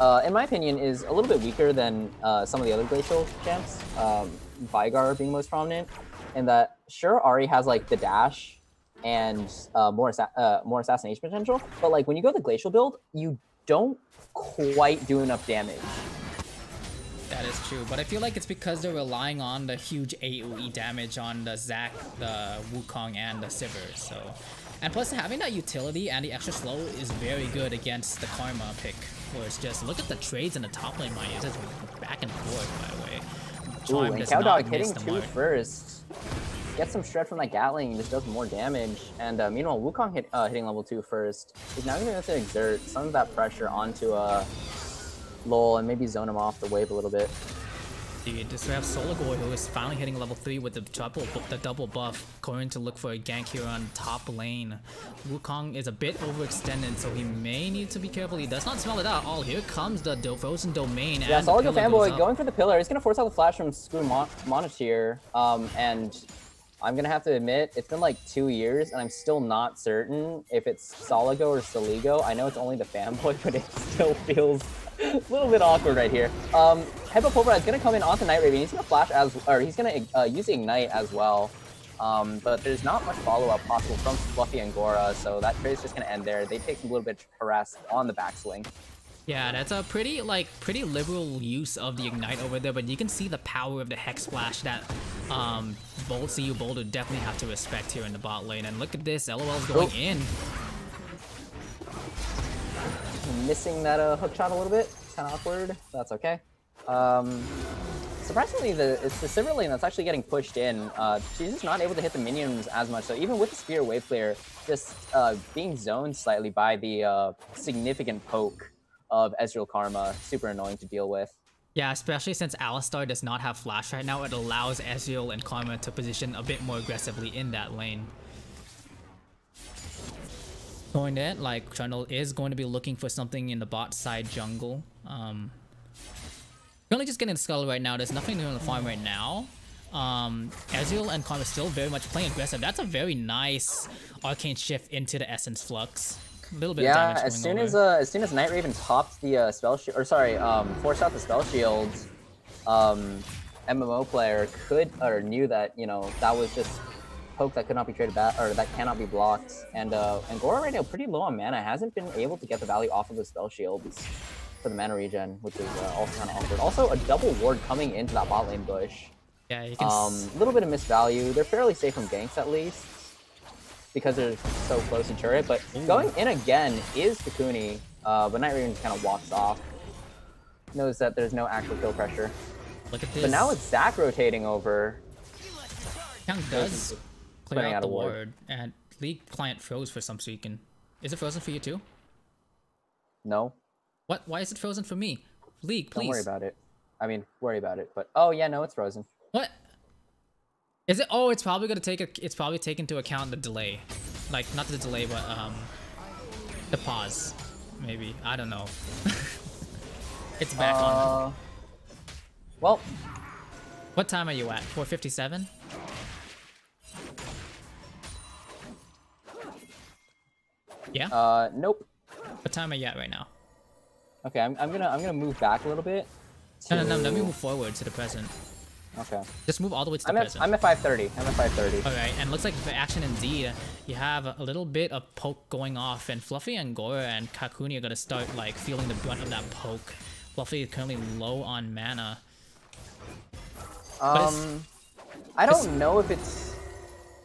Uh, in my opinion, is a little bit weaker than uh, some of the other Glacial champs, um, Vygar being most prominent, in that, sure, Ahri has, like, the dash and uh, more assa uh, more assassination potential, but, like, when you go the Glacial build, you don't quite do enough damage. That is true, but I feel like it's because they're relying on the huge AoE damage on the Zac, the Wukong, and the Sivir, so... And plus, having that utility and the extra slow is very good against the Karma pick, where it's just, look at the trades in the top lane, Maya. It's just back and forth, by the way. Charm Ooh, and Cowdog hitting two mark. First. Get some shred from that Gatling, just does more damage. And uh, meanwhile, Wukong hit, uh, hitting level two first. He's now going to have to exert some of that pressure onto uh, Lowell and maybe zone him off the wave a little bit. Dude, just we have Soligo, who is finally hitting level three with the double, the double buff, going to look for a gank here on top lane. Wukong is a bit overextended, so he may need to be careful. He does not smell it out. Oh, here comes the frozen domain. Yeah, and Soligo Fanboy going for the pillar. He's going to force out the flash from Screw Mon Monotier, um, and I'm going to have to admit, it's been like two years, and I'm still not certain if it's Soligo or Soligo. I know it's only the Fanboy, but it still feels... a little bit awkward right here. Um, Hypo Pulverize is going to come in onto Night Raven. He's going to flash as, or he's going to uh, use Ignite as well. Um, but there's not much follow-up possible from Fluffy Angora, so that trade's just going to end there. They take a little bit of harass on the backswing. Yeah, that's a pretty, like, pretty liberal use of the Ignite over there, but you can see the power of the Hex Flash that um, C U Boulder definitely have to respect here in the bot lane. And look at this, LOL's going Ooh. in. Missing that uh, hook shot a little bit, kind of awkward. That's okay. Um, surprisingly, the it's the Sivir lane that's actually getting pushed in. Uh, she's just not able to hit the minions as much. So even with the Spear Wave Clear, just uh, being zoned slightly by the uh, significant poke of Ezreal Karma, super annoying to deal with. Yeah, especially since Alistar does not have Flash right now, it allows Ezreal and Karma to position a bit more aggressively in that lane. Going in, like, Trundle is going to be looking for something in the bot side jungle. Um, really just getting scuttled right now. There's nothing new on the farm right now. Um, Ezreal and Karma still very much playing aggressive. That's a very nice arcane shift into the Essence Flux. A little bit yeah, of damage as soon over. as uh, as soon as Night Raven popped the uh, spell shield, or sorry, um, forced out the spell shield, um, M M O player could or knew that you know that was just. Poke that could not be traded back, or that cannot be blocked. And uh, Angora right now pretty low on mana, hasn't been able to get the value off of the spell shields for the mana regen, which is uh, also kind of awkward. Also, a double ward coming into that bot lane Bush. Yeah, you can. Um, a little bit of misvalue. They're fairly safe from ganks at least because they're so close to turret. But Ooh. going in again is Kakuni, uh, but Night Raven just kind of walks off. Knows that there's no actual kill pressure. Look at this. But now it's Zac rotating over. Young does. Clear out, out the ward. ward, and League client froze for some second. Is it frozen for you too? No. What? Why is it frozen for me? League, please. Don't worry about it. I mean, worry about it. But oh yeah, no, it's frozen. What? Is it? Oh, it's probably gonna take. A, it's probably take into account the delay, like not the delay, but um, the pause. Maybe I don't know. It's back uh, on. Well, what time are you at? four fifty-seven. Yeah. Uh, nope. What time are you at right now? Okay, I'm, I'm gonna I'm gonna move back a little bit. To... No, no, no, let me move forward to the present. Okay. Just move all the way to the I'm present. At, I'm at five thirty. I'm at five thirty. All right, and looks like for action in D, you have a little bit of poke going off, and Fluffy Angora and Kakuni are gonna start like feeling the brunt of that poke. Fluffy is currently low on mana. Um. I don't know if it's...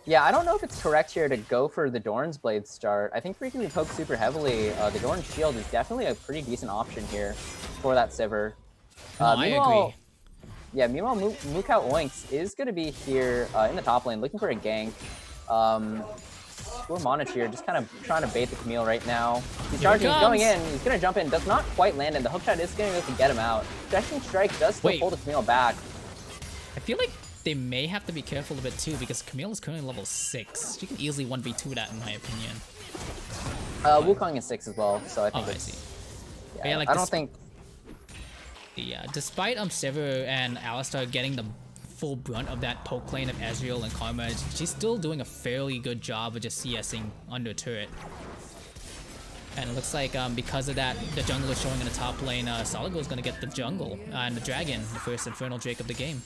Yeah, I don't know if it's correct here to go for the Doran's Blade start. I think frequently pokes super heavily. Uh, the Doran's Shield is definitely a pretty decent option here for that Sivir. Uh, no, I agree. Yeah, meanwhile, Mukau Oinks is going to be here uh, in the top lane, looking for a gank. Um, We're Monich here, just kind of trying to bait the Camille right now. He's charging, he's going in, he's going to jump in, does not quite land in. The hookshot is going to be able to get him out. Second Strike does still Wait. pull the Camille back. I feel like they may have to be careful a bit too, because Camille is currently level six. She can easily one v two that, in my opinion. Uh, Wukong is six as well, so I think oh, it's... I see. Yeah, yeah, like I don't think... Yeah, despite um, Sivir and Alistar getting the full brunt of that poke lane of Ezreal and Karma, she's still doing a fairly good job of just CSing under turret. And it looks like um, because of that, the jungle is showing in the top lane. Uh, Soligo is going to get the jungle uh, and the dragon, the first Infernal Drake of the game.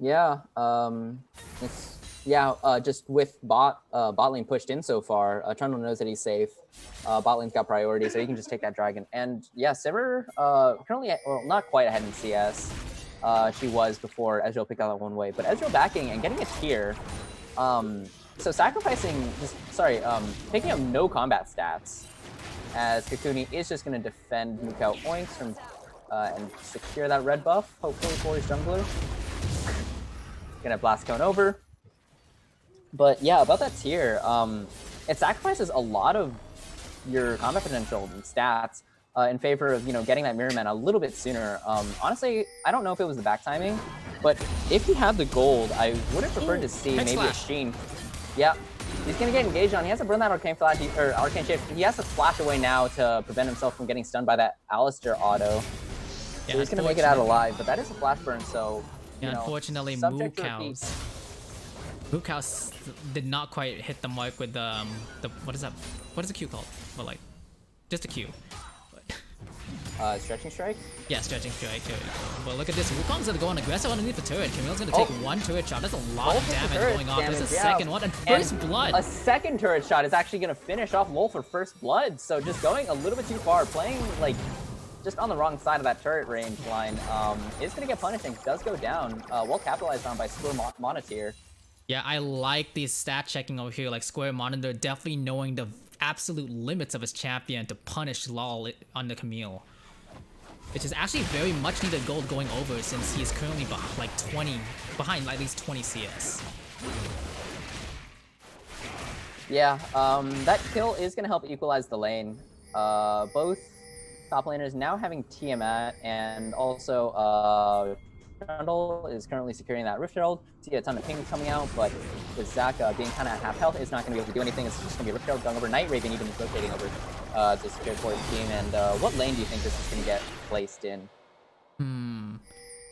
Yeah, um, it's, yeah. Uh, just with bot uh, bot lane pushed in so far, uh, Trundle knows that he's safe. Uh, bot lane's got priority, so he can just take that dragon. And yeah, Sivir uh, currently, well, not quite ahead in C S. Uh, she was before Ezreal picked out that one way, but Ezreal backing and getting a tier. Um, so sacrificing, just, sorry, um, picking up no combat stats as Kakuni is just going to defend Mukau Oinks from uh, and secure that red buff, hopefully for his jungler. Gonna blast cone over. But yeah, about that tier, um, it sacrifices a lot of your combat potential and stats. Uh, in favor of, you know, getting that mirror man a little bit sooner. Um, honestly, I don't know if it was the back timing, but if he had the gold, I would have preferred Ooh, to see maybe flash. a Sheen. Yeah, he's gonna get engaged on. He has to burn that Arcane Flash, he, or Arcane Shift. He has to flash away now to prevent himself from getting stunned by that Alistar auto. Yeah, so he's gonna make it out alive, but that is a flash burn, so, you yeah, know, unfortunately, Mukau's... Mukau did not quite hit the mark with the, um, the... What is that? What is the Q called? Well, like, just a Q. Uh, stretching strike? Yeah, stretching strike. Well, look at this. Wukong's gonna go on aggressive underneath the turret. Camille's gonna take oh. one turret shot. That's a lot Wolf of damage going off. Damage, There's a yeah. second one and first and blood. A second turret shot is actually gonna finish off Wolf for first blood. So just going a little bit too far, playing like just on the wrong side of that turret range line, um, is gonna get punished and does go down. Uh, well capitalized on by Square Mon Monitor. Yeah, I like these stat checking over here. Like Square Monitor definitely knowing the absolute limits of his champion to punish L O L under Camille. Which is actually very much needed gold going over, since he's currently behind, like twenty, behind like, at least twenty C S. Yeah, um, that kill is going to help equalize the lane. Uh, both top laners now having Tiamat, and also uh, Trundle is currently securing that Rift Herald. See a ton of pings coming out, but with Zac uh, being kind of at half health, is not going to be able to do anything. It's just going to be Rift Herald going over. Night Raven even is rotating over uh, to secure for his team. And uh, what lane do you think this is going to get placed in? Hmm.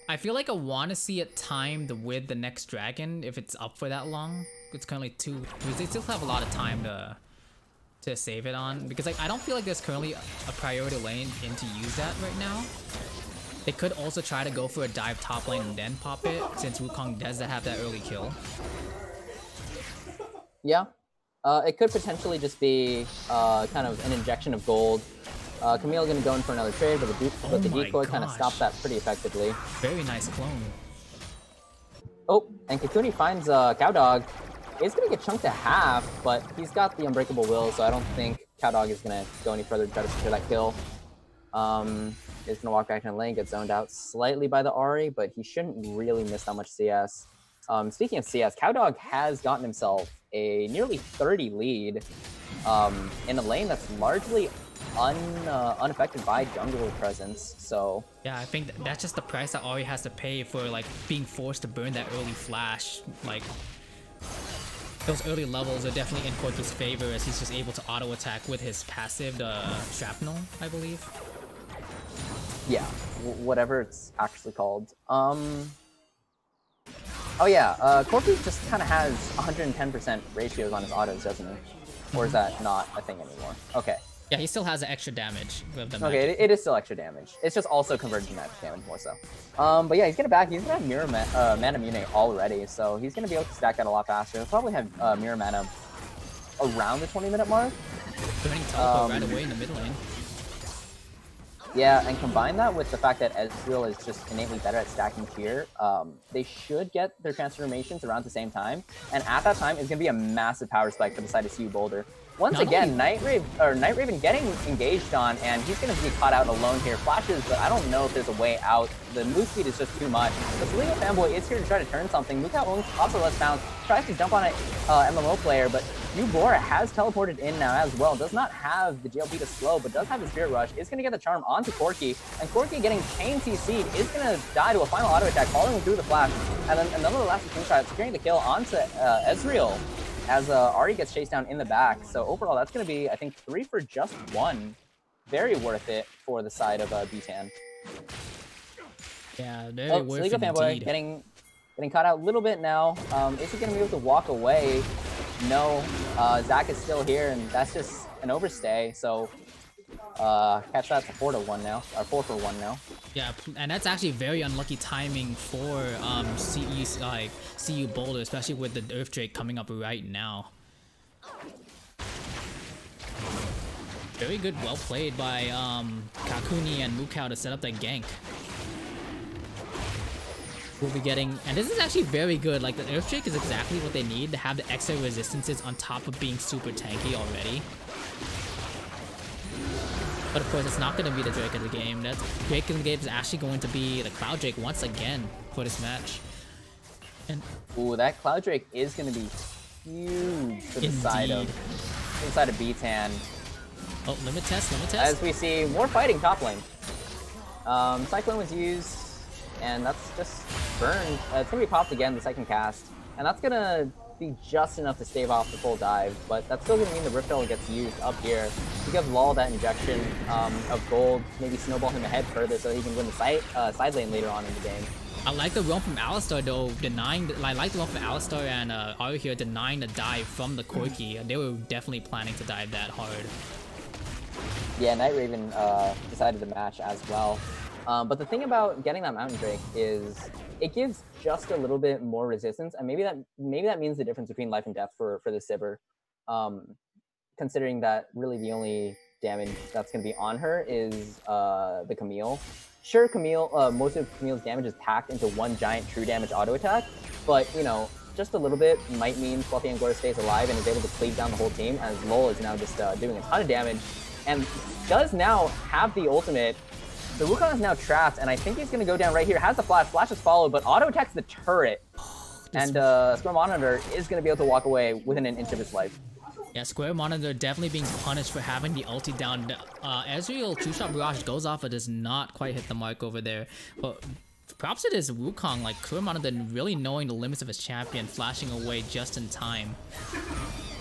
I feel like I want to see it timed with the next dragon if it's up for that long. It's currently two. They still have a lot of time to to save it on, because like I don't feel like there's currently a priority lane in to use that right now. They could also try to go for a dive top lane and then pop it, since Wukong does have that early kill. Yeah, uh, it could potentially just be uh, kind of an injection of gold. Uh, Camille going to go in for another trade, but the, oh but the decoy kind of stopped that pretty effectively. Very nice clone. Oh, and Kakuni finds uh, Cowdog. He's going to get chunked to half, but he's got the Unbreakable Will, so I don't think Cowdog is going to go any further to try to secure that kill. Um, is going to walk back in lane, get zoned out slightly by the Ahri, but he shouldn't really miss that much C S. Um, speaking of C S, Cowdog has gotten himself a nearly thirty lead um, in a lane that's largely un, uh, unaffected by jungle presence, so... Yeah, I think that's just the price that Ahri has to pay for, like, being forced to burn that early flash. Like, those early levels are definitely in Corki's favor, as he's just able to auto-attack with his passive, the uh, Shrapnel, I believe. Yeah, whatever it's actually called. Um, oh yeah, uh, Corki just kind of has one hundred ten percent ratios on his autos, doesn't he? Or is that not a thing anymore? Okay. Yeah, he still has extra damage. With the okay, it, it is still extra damage. It's just also converted to magic damage more so. Um, but yeah, he's gonna back. He's gonna have mirror man, uh, mana Mune already, so he's gonna be able to stack that a lot faster. He'll probably have uh, mirror mana around the twenty minute mark. Burning teleport um, right away in the mid lane. Yeah, and combine that with the fact that Ezreal is just innately better at stacking tier, um, they should get their transformations around the same time, and at that time, it's going to be a massive power spike for the side of C U Boulder. Once Not again, Night Raven, or Night Raven getting engaged on, and he's going to be caught out alone here. Flashes, but I don't know if there's a way out. The move speed is just too much. The Soligo Fanboy is here to try to turn something. Mukau Oinks also lets bounce, tries to jump on an uh, M M O player, but Ubora has teleported in now as well. Does not have the J L P to slow, but does have the Spirit Rush. Is going to get the Charm onto Corki, and Corki getting chain C C'd is going to die to a final auto attack, following through the flash, and then another last two shot, securing the kill onto uh, Ezreal, as uh, Ahri gets chased down in the back. So overall, that's going to be, I think, three for just one. Very worth it for the side of uh, B T one oh eight. Yeah, very oh, worth it indeed. Getting, getting caught out a little bit now. Um, is he going to be able to walk away? No. Uh, Zac is still here, and that's just an overstay. So uh, catch that to four to one now, or four for one now. Yeah, and that's actually very unlucky timing for um, C E's, like, C U Boulder, especially with the Earth Drake coming up right now. Very good, well played by um, Kakuni and Mukau to set up that gank. We'll be getting, and this is actually very good, like the Earth Drake is exactly what they need to have the extra resistances on top of being super tanky already. But of course, it's not going to be the Drake of the game. That's, Drake of the game is actually going to be the Cloud Drake once again for this match. And ooh, that Cloud Drake is going to be huge for the indeed. side of for the side of B T one oh eight. Oh, limit test, limit test. As we see more fighting top lane. Um, Cyclone was used, and that's just burned. Uh, it's going to be popped again the second cast, and that's going to be just enough to stave off the full dive, but that's still going to mean the Rift Herald gets used up here. You give Lol that injection um, of gold, maybe snowball him ahead further so he can win the side, uh, side lane later on in the game. I like the roam from Alistar though, denying. The, I like the roam from Alistar and uh, Ahri here denying the dive from the Corki. They were definitely planning to dive that hard. Yeah, Night Raven uh, decided the match as well. Um, but the thing about getting that Mountain Drake is it gives just a little bit more resistance, and maybe that maybe that means the difference between life and death for for the Sivir, um, considering that really the only damage that's going to be on her is uh, the Camille. Sure, Camille, uh, most of Camille's damage is packed into one giant true damage auto attack, but you know, just a little bit might mean Fluffy Angora stays alive and is able to cleave down the whole team, as Lol is now just uh, doing a ton of damage and does now have the ultimate. The Wukong is now trapped, and I think he's going to go down right here. Has the flash. Flash is followed, but auto-attacks the turret. And uh, Square Monitor is going to be able to walk away within an inch of his life. Yeah, Square Monitor definitely being punished for having the ulti down. Uh, Ezreal two-shot barrage goes off, but does not quite hit the mark over there. But props to this Wukong, like Square Monitor really knowing the limits of his champion, flashing away just in time.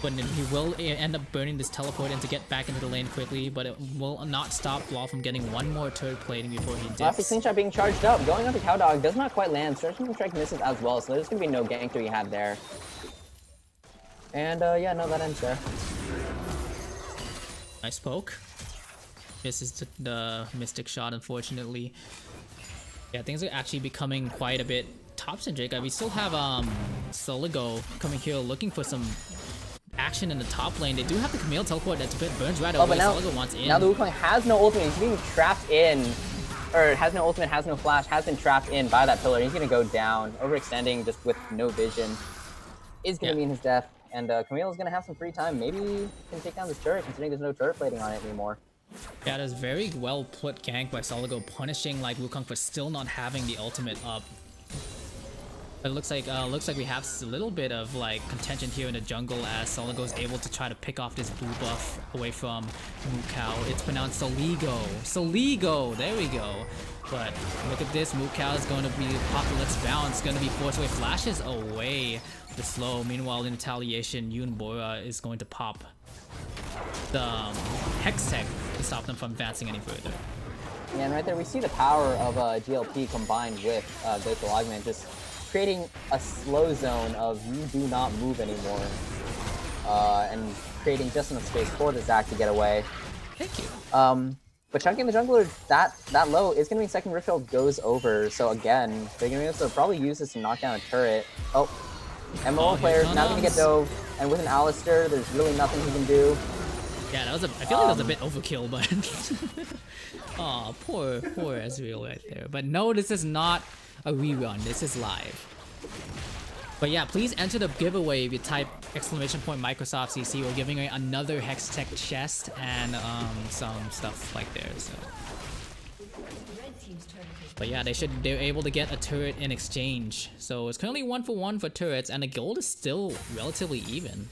But he will end up burning this teleport in to get back into the lane quickly, but it will not stop Law from getting one more turret plating before he dips. Last clean shot being charged up, going onto Cowdog, does not quite land. Searching strike misses as well, so there's going to be no gank to be had there. And uh, yeah, no, that ends there. Nice poke. This is the Mystic shot, unfortunately. Yeah, things are actually becoming quite a bit Thompson, Jake. We still have um, Soligo coming here looking for some action in the top lane. They do have the Camille teleport that's a bit burns right oh, away. Now, Soligo wants in. Now the Wukong has no ultimate. He's being trapped in, or has no ultimate, has no flash, has been trapped in by that pillar. He's going to go down, overextending just with no vision. Is going to yeah. mean his death, and uh, Camille is going to have some free time. Maybe he can take down this turret, considering there's no turret plating on it anymore. Yeah, that's very well put gank by Soligo, punishing like Wukong for still not having the ultimate up. But it looks like uh, looks like we have a little bit of like contention here in the jungle as Soligo is able to try to pick off this blue buff away from Mukau. It's pronounced Soligo. Soligo! There we go. But look at this, Mukau is going to be Apocalypse bounce, going to be forced away, flashes away the slow. Meanwhile, in retaliation, Yunbora is going to pop the um, Hex Tech to stop them from advancing any further. Yeah, and right there we see the power of uh, G L P combined with uh, Virtual Augment just creating a slow zone of you do not move anymore, uh, and creating just enough space for the Zac to get away. Thank you. Um, but chunking the jungler that that low is going to be second Rift Herald goes over. So again, they're going to be able to probably use this to knock down a turret. Oh, M M O oh, player not going to get dove, and with an Alistar, there's really nothing he can do. Yeah, that was a, I feel um, like that was a bit overkill, but... Aw, oh, poor, poor Ezreal right there. But no, this is not a rerun. This is live. But yeah, please enter the giveaway if you type exclamation point Microsoft C C. We're giving away another Hex Tech chest and um, some stuff like there, so... But yeah, they should, they're able to get a turret in exchange. So it's currently one for one for turrets, and the gold is still relatively even.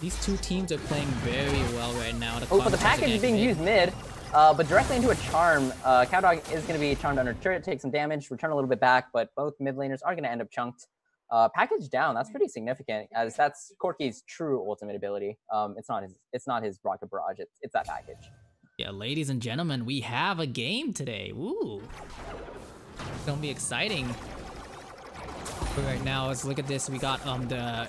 These two teams are playing very well right now. The oh, but the package is being mid. used mid, uh, but directly into a charm. Uh, Cowdog is going to be charmed under turret, take some damage, return a little bit back, but both mid laners are going to end up chunked. Uh, package down, that's pretty significant, as that's Corki's true ultimate ability. Um, it's not his, it's not his rocket barrage, it's, it's that package. Yeah, ladies and gentlemen, we have a game today. Woo! It's gonna be exciting. But right now, let's look at this. We got um the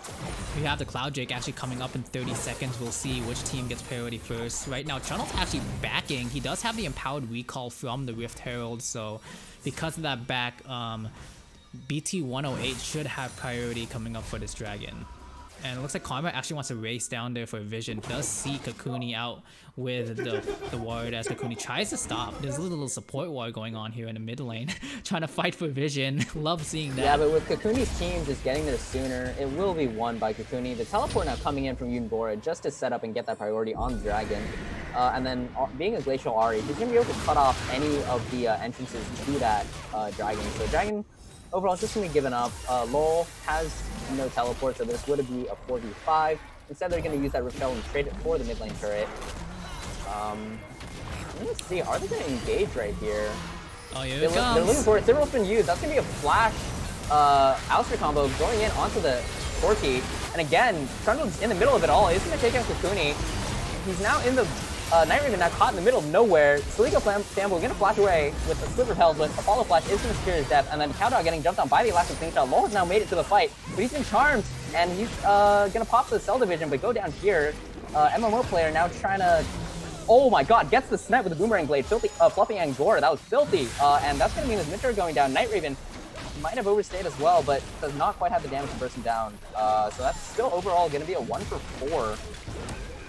we have the Cloud Drake actually coming up in thirty seconds. We'll see which team gets priority first. Right now, Trundle's actually backing. He does have the empowered recall from the Rift Herald, so because of that back, um B T one oh eight should have priority coming up for this dragon. And it looks like Karma actually wants to race down there for a vision. Does see Kakuni out with the, the ward as Kakuni tries to stop. There's a little support war going on here in the mid lane, trying to fight for vision. Love seeing that. Yeah, but with Kakuni's team just getting there sooner, it will be won by Kakuni. The teleport now coming in from Yunbora just to set up and get that priority on the dragon. Uh, and then uh, being a Glacial Ahri, he's going to be able to cut off any of the uh, entrances to that uh, dragon. So dragon overall just going to be given up. Uh, Lowell has no teleport, so this would be a four v five. Instead, they're going to use that Rift Herald and trade it for the mid lane turret. Um, let's see, are they going to engage right here? Oh, yeah, they're, it comes. They're looking for it. Sivir has been used. That's going to be a flash uh, ouster combo going in onto the Corki. And again, Trundle's in the middle of it all. He's going to take out Kakuni. He's now in the uh, Night Raven, now caught in the middle of nowhere. Soligo Fanboy going to flash away with a sliver of health, but a follow flash is going to secure his death, and then Cowdog getting jumped on by the elastic slingshot. Lowell has now made it to the fight, but he's been charmed, and he's uh, going to pop the cell division, but go down here. Uh, M M O player now trying to... Oh my god, gets the snipe with the boomerang blade. Filthy, uh, Fluffy Angora, that was filthy, uh, and that's going to mean his mid-tier going down. Night Raven might have overstayed as well, but does not quite have the damage to burst him down. Uh, so that's still overall going to be a one for four.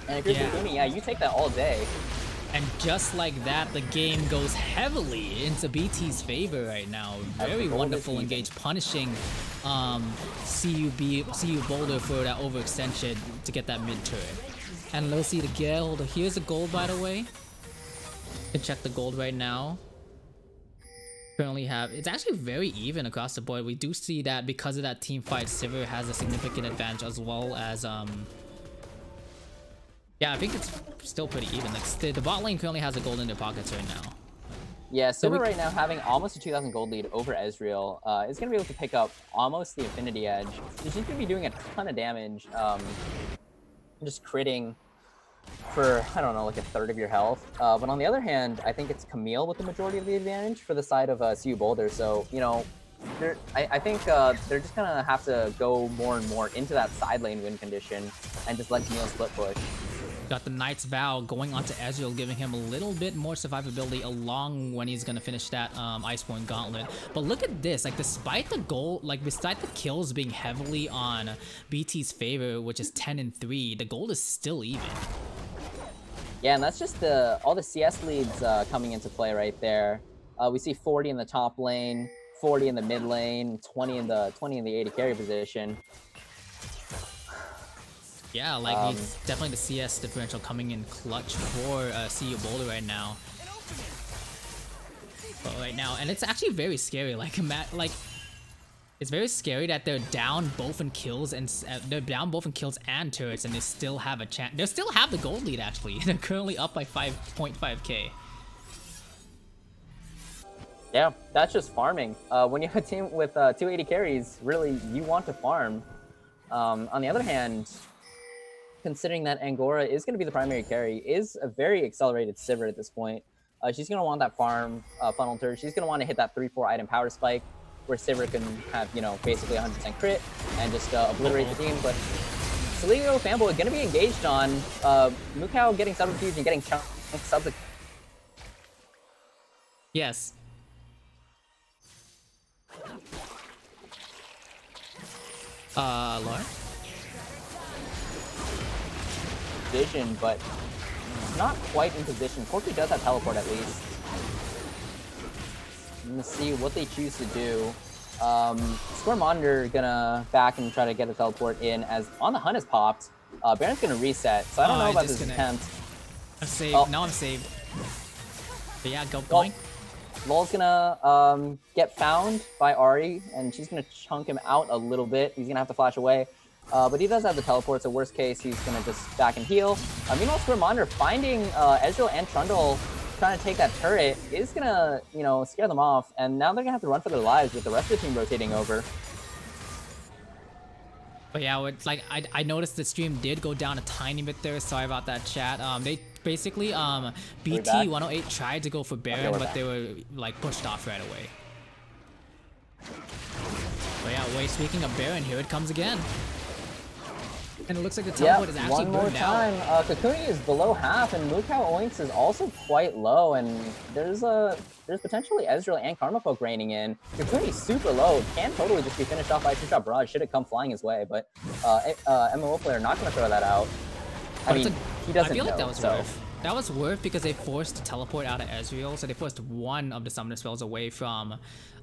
And if you're yeah. Kakuni, yeah, you take that all day. And just like that, the game goes heavily into B T's favor right now. Very wonderful engage, punishing um, C U Boulder for that overextension to get that mid turret. And let's see the gold. Here's the gold, by the way. You can check the gold right now. Currently have, it's actually very even across the board. We do see that because of that team fight, Sivir has a significant advantage as well as... Um, Yeah, I think it's still pretty even. Like, the, the bot lane currently has the gold in their pockets right now. Yeah, so, so we're right now having almost a two thousand gold lead over Ezreal. Uh, is going to be able to pick up almost the Infinity Edge. She's going to be doing a ton of damage. Um, just critting for, I don't know, like a third of your health. Uh, but on the other hand, I think it's Camille with the majority of the advantage for the side of uh, C U Boulder. So, you know, I, I think uh, they're just going to have to go more and more into that side lane win condition and just let Camille split push. Got the Knight's Vow going onto Ezreal, giving him a little bit more survivability along when he's gonna finish that um, Iceborne Gauntlet. But look at this, like despite the goal, like despite the kills being heavily on B T's favor, which is ten and three, the gold is still even. Yeah, and that's just the all the C S leads uh, coming into play right there. Uh, we see forty in the top lane, forty in the mid lane, twenty in the twenty in the A D carry position. Yeah, like um, it's definitely the C S differential coming in clutch for uh, C U Boulder right now. But right now, and it's actually very scary. Like, like it's very scary that they're down both in kills and uh, they're down both in kills and turrets, and they still have a chance. They still have the gold lead. Actually, they're currently up by five point five K. Yeah, that's just farming. Uh, when you have a team with uh, two eighty carries, really, you want to farm. Um, on the other hand, considering that Angora is going to be the primary carry, is a very accelerated Sivir at this point. Uh, she's going to want that farm uh, funnel turret. She's going to want to hit that three four item power spike, where Sivir can have, you know, basically one hundred percent crit and just uh, obliterate the team. But Soligo Fanboy is going to be engaged on. Uh, Mukau getting subterfuge and getting chunk subterfuge. Yes. Uh, Lauren? Vision, but not quite in position. Corki does have teleport at least. Let's see what they choose to do. Um, Squirmonder gonna back and try to get a teleport in as On the Hunt is popped. Uh, Baron's gonna reset, so I don't oh, know about this attempt. I'm saved. Oh. Now I'm saved. But yeah, go point. Lol's gonna um, get found by Ahri, and she's gonna chunk him out a little bit. He's gonna have to flash away. Uh, but he does have the teleport, so worst case, he's gonna just back and heal. Uh, meanwhile, Squirmonder finding uh, Ezreal and Trundle trying to take that turret is gonna, you know, scare them off, and now they're gonna have to run for their lives with the rest of the team rotating over. But yeah, it's like I, I noticed the stream did go down a tiny bit there. Sorry about that, chat. Um, they basically um B T one oh eight tried to go for Baron, okay, but back. they were like pushed off right away. But yeah, wait. Speaking of Baron, here it comes again. And it looks like the teleport yep, is actually one more burned time. Out. Uh, Kakuni is below half, and Mukau Oinks is also quite low, and there's a there's potentially Ezreal and Karma folk raining in. Kakuni's super low, can totally just be finished off by a two-shot barrage should it come flying his way, but uh, uh, M M O player not going to throw that out. I but mean, a, he doesn't I feel know, like that was so. worth. That was worth because they forced the teleport out of Ezreal, so they forced one of the summoner spells away from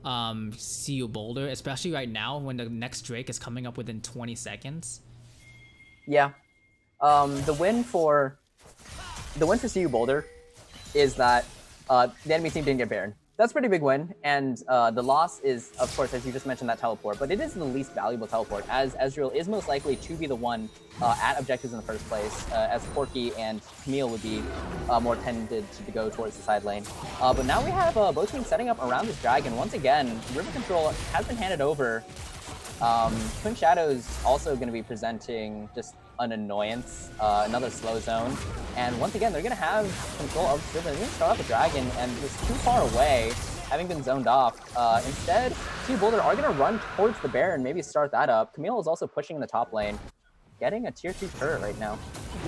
um, C U Boulder, especially right now when the next Drake is coming up within twenty seconds. Yeah, um, the win for the win for C U Boulder is that uh, the enemy team didn't get Baron. That's a pretty big win, and uh, the loss is, of course, as you just mentioned, that teleport. But it is the least valuable teleport, as Ezreal is most likely to be the one uh, at objectives in the first place, uh, as Corki and Camille would be uh, more tended to go towards the side lane. Uh, but now we have uh, both teams setting up around this dragon once again. River control has been handed over. Um, Twin Shadow's also going to be presenting just an annoyance, uh, another slow zone, and once again they're going to have control of Sivir. They're going to start off the dragon, and it's too far away, having been zoned off. Uh, instead, C U Boulder are going to run towards the Baron, maybe start that up. Camille is also pushing in the top lane, getting a tier two turret right now.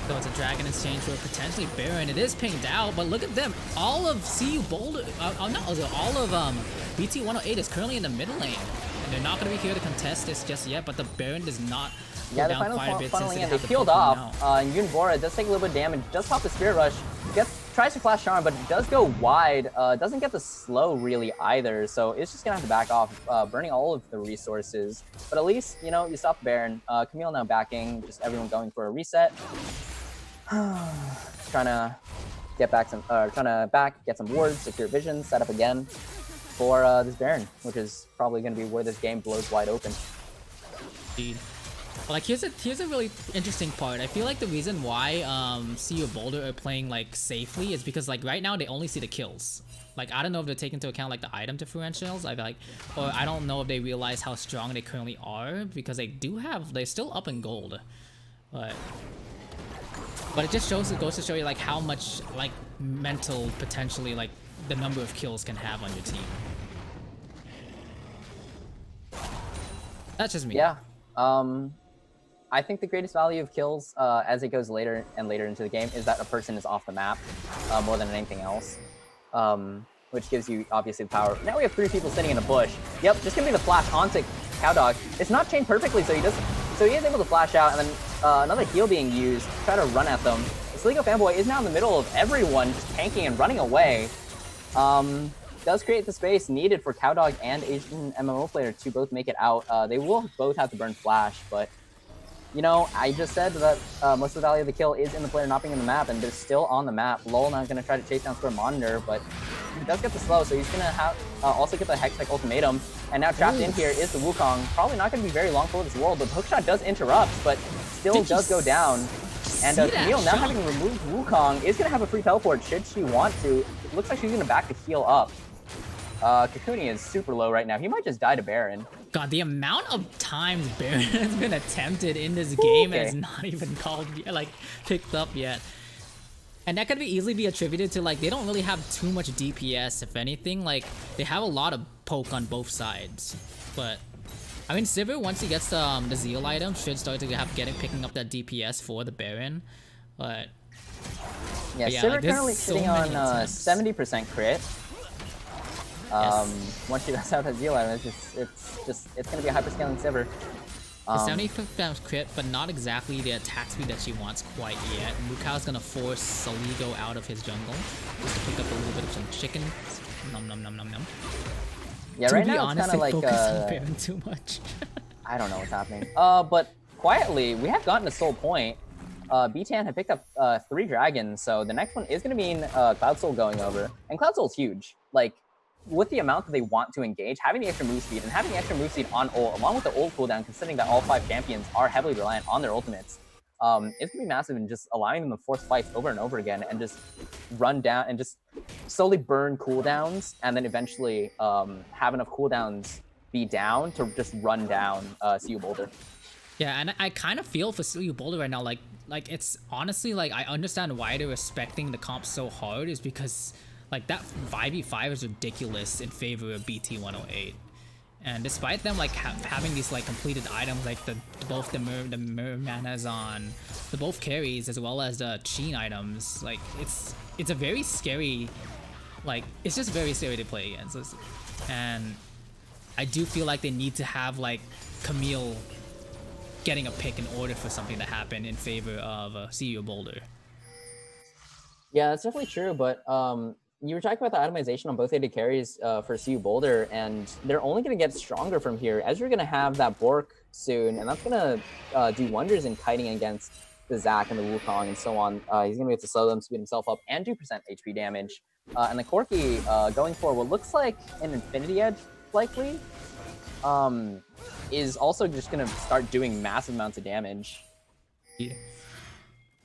So it's a dragon exchange for potentially Baron. It is pinged out, but look at them. All of C U Boulder, uh, oh no, all of um, B T one oh eight is currently in the middle lane. They're not going to be here to contest this just yet, but the Baron does not go yeah, down quite a bit since they, they have peeled off, uh, and Yunbora does take a little bit of damage, does pop the Spirit Rush, gets, tries to Flash Charm, but does go wide, uh, doesn't get the slow really either, so it's just going to have to back off, uh, burning all of the resources. But at least, you know, you stop Baron. Uh, Camille now backing, just everyone going for a reset. trying to get back some, uh, trying to back, get some wards, secure vision, set up again. For uh, this Baron, which is probably going to be where this game blows wide open. Indeed. Like here's a here's a really interesting part. I feel like the reason why um, C U Boulder are playing like safely is because like right now they only see the kills. Like I don't know if they take into account like the item differentials. I like, or I don't know if they realize how strong they currently are because they do have they're still up in gold, but. But it just shows it goes to show you like how much like mental potentially like the number of kills can have on your team. That's just me. Yeah, um, I think the greatest value of kills uh, as it goes later and later into the game is that a person is off the map uh, more than anything else, um, which gives you obviously the power. Now we have three people sitting in a bush. Yep, just gonna be the flash onto Cowdog. It's not chained perfectly, so he does. So he is able to flash out, and then uh, another heal being used. Try to run at them. Soligo Fanboy is now in the middle of everyone just tanking and running away. Um, does create the space needed for Cowdog and Asian M M O player to both make it out. Uh, they will both have to burn flash, but you know, I just said that uh, most of the value of the kill is in the player not being in the map, and they're still on the map. Lol now going to try to chase down Squirmonder, but he does get the slow, so he's going to have uh, also get the Hextech ultimatum. And now trapped Ooh. in here is the Wukong. Probably not going to be very long for this world, but the hookshot does interrupt, but still Did does go down. And uh, Camille, now having removed Wukong, is going to have a free teleport should she want to. It looks like she's going to back the heal up. Uh, Kakuni is super low right now. He might just die to Baron. God, the amount of times Baron has been attempted in this game okay. and is not even called, like, picked up yet. And that could be easily be attributed to, like, they don't really have too much D P S, if anything. Like, they have a lot of poke on both sides, but... I mean, Sivir, once he gets the, um, the Zeal item, should start to have getting picking up that D P S for the Baron, but... Yeah, but yeah Sivir like, currently so sitting on uh, seventy percent crit. Um, yes. Once she does have a Zeal item, it's just, it's just, it's gonna be a hyperscaling Sivir. Um, the seventy-five grams crit, but not exactly the attack speed that she wants quite yet. Mukau's gonna force Soligo out of his jungle just to pick up a little bit of some chicken. Nom nom nom nom nom. Yeah, to right be now honest, it's kinda like focus uh, on Baron too much. I don't know what's happening. Uh, but quietly, we have gotten to Soul Point. Uh, B T N had picked up uh, three dragons, so the next one is gonna mean uh, Cloud Soul going over. And Cloud Soul's huge. Like, with the amount that they want to engage, having the extra move speed and having the extra move speed on ult, along with the ult cooldown, considering that all five champions are heavily reliant on their ultimates, um, it's gonna be massive in just allowing them to force fights over and over again and just run down and just slowly burn cooldowns, and then eventually um, have enough cooldowns be down to just run down uh, C U Boulder. Yeah, and I kind of feel for C U Boulder right now. Like, like it's honestly like I understand why they're respecting the comp so hard is because. Like, that five v five is ridiculous in favor of B T one oh eight. And despite them, like, ha having these, like, completed items, like, the both the Mirror, the mirror Manas on, the both carries, as well as the Sheen items, like, it's it's a very scary, like, it's just very scary to play against. It's, and I do feel like they need to have, like, Camille getting a pick in order for something to happen in favor of uh, C U Boulder. Yeah, that's definitely true, but, um... you were talking about the itemization on both A D carries uh, for C U Boulder, and they're only going to get stronger from here. Ezreal going to have that Bork soon, and that's going to uh, do wonders in kiting against the Zac and the Wukong and so on. Uh, he's going to be able to slow them, speed himself up, and do percent H P damage. Uh, and the Corki uh, going for what looks like an Infinity Edge, likely, um, is also just going to start doing massive amounts of damage. Yeah.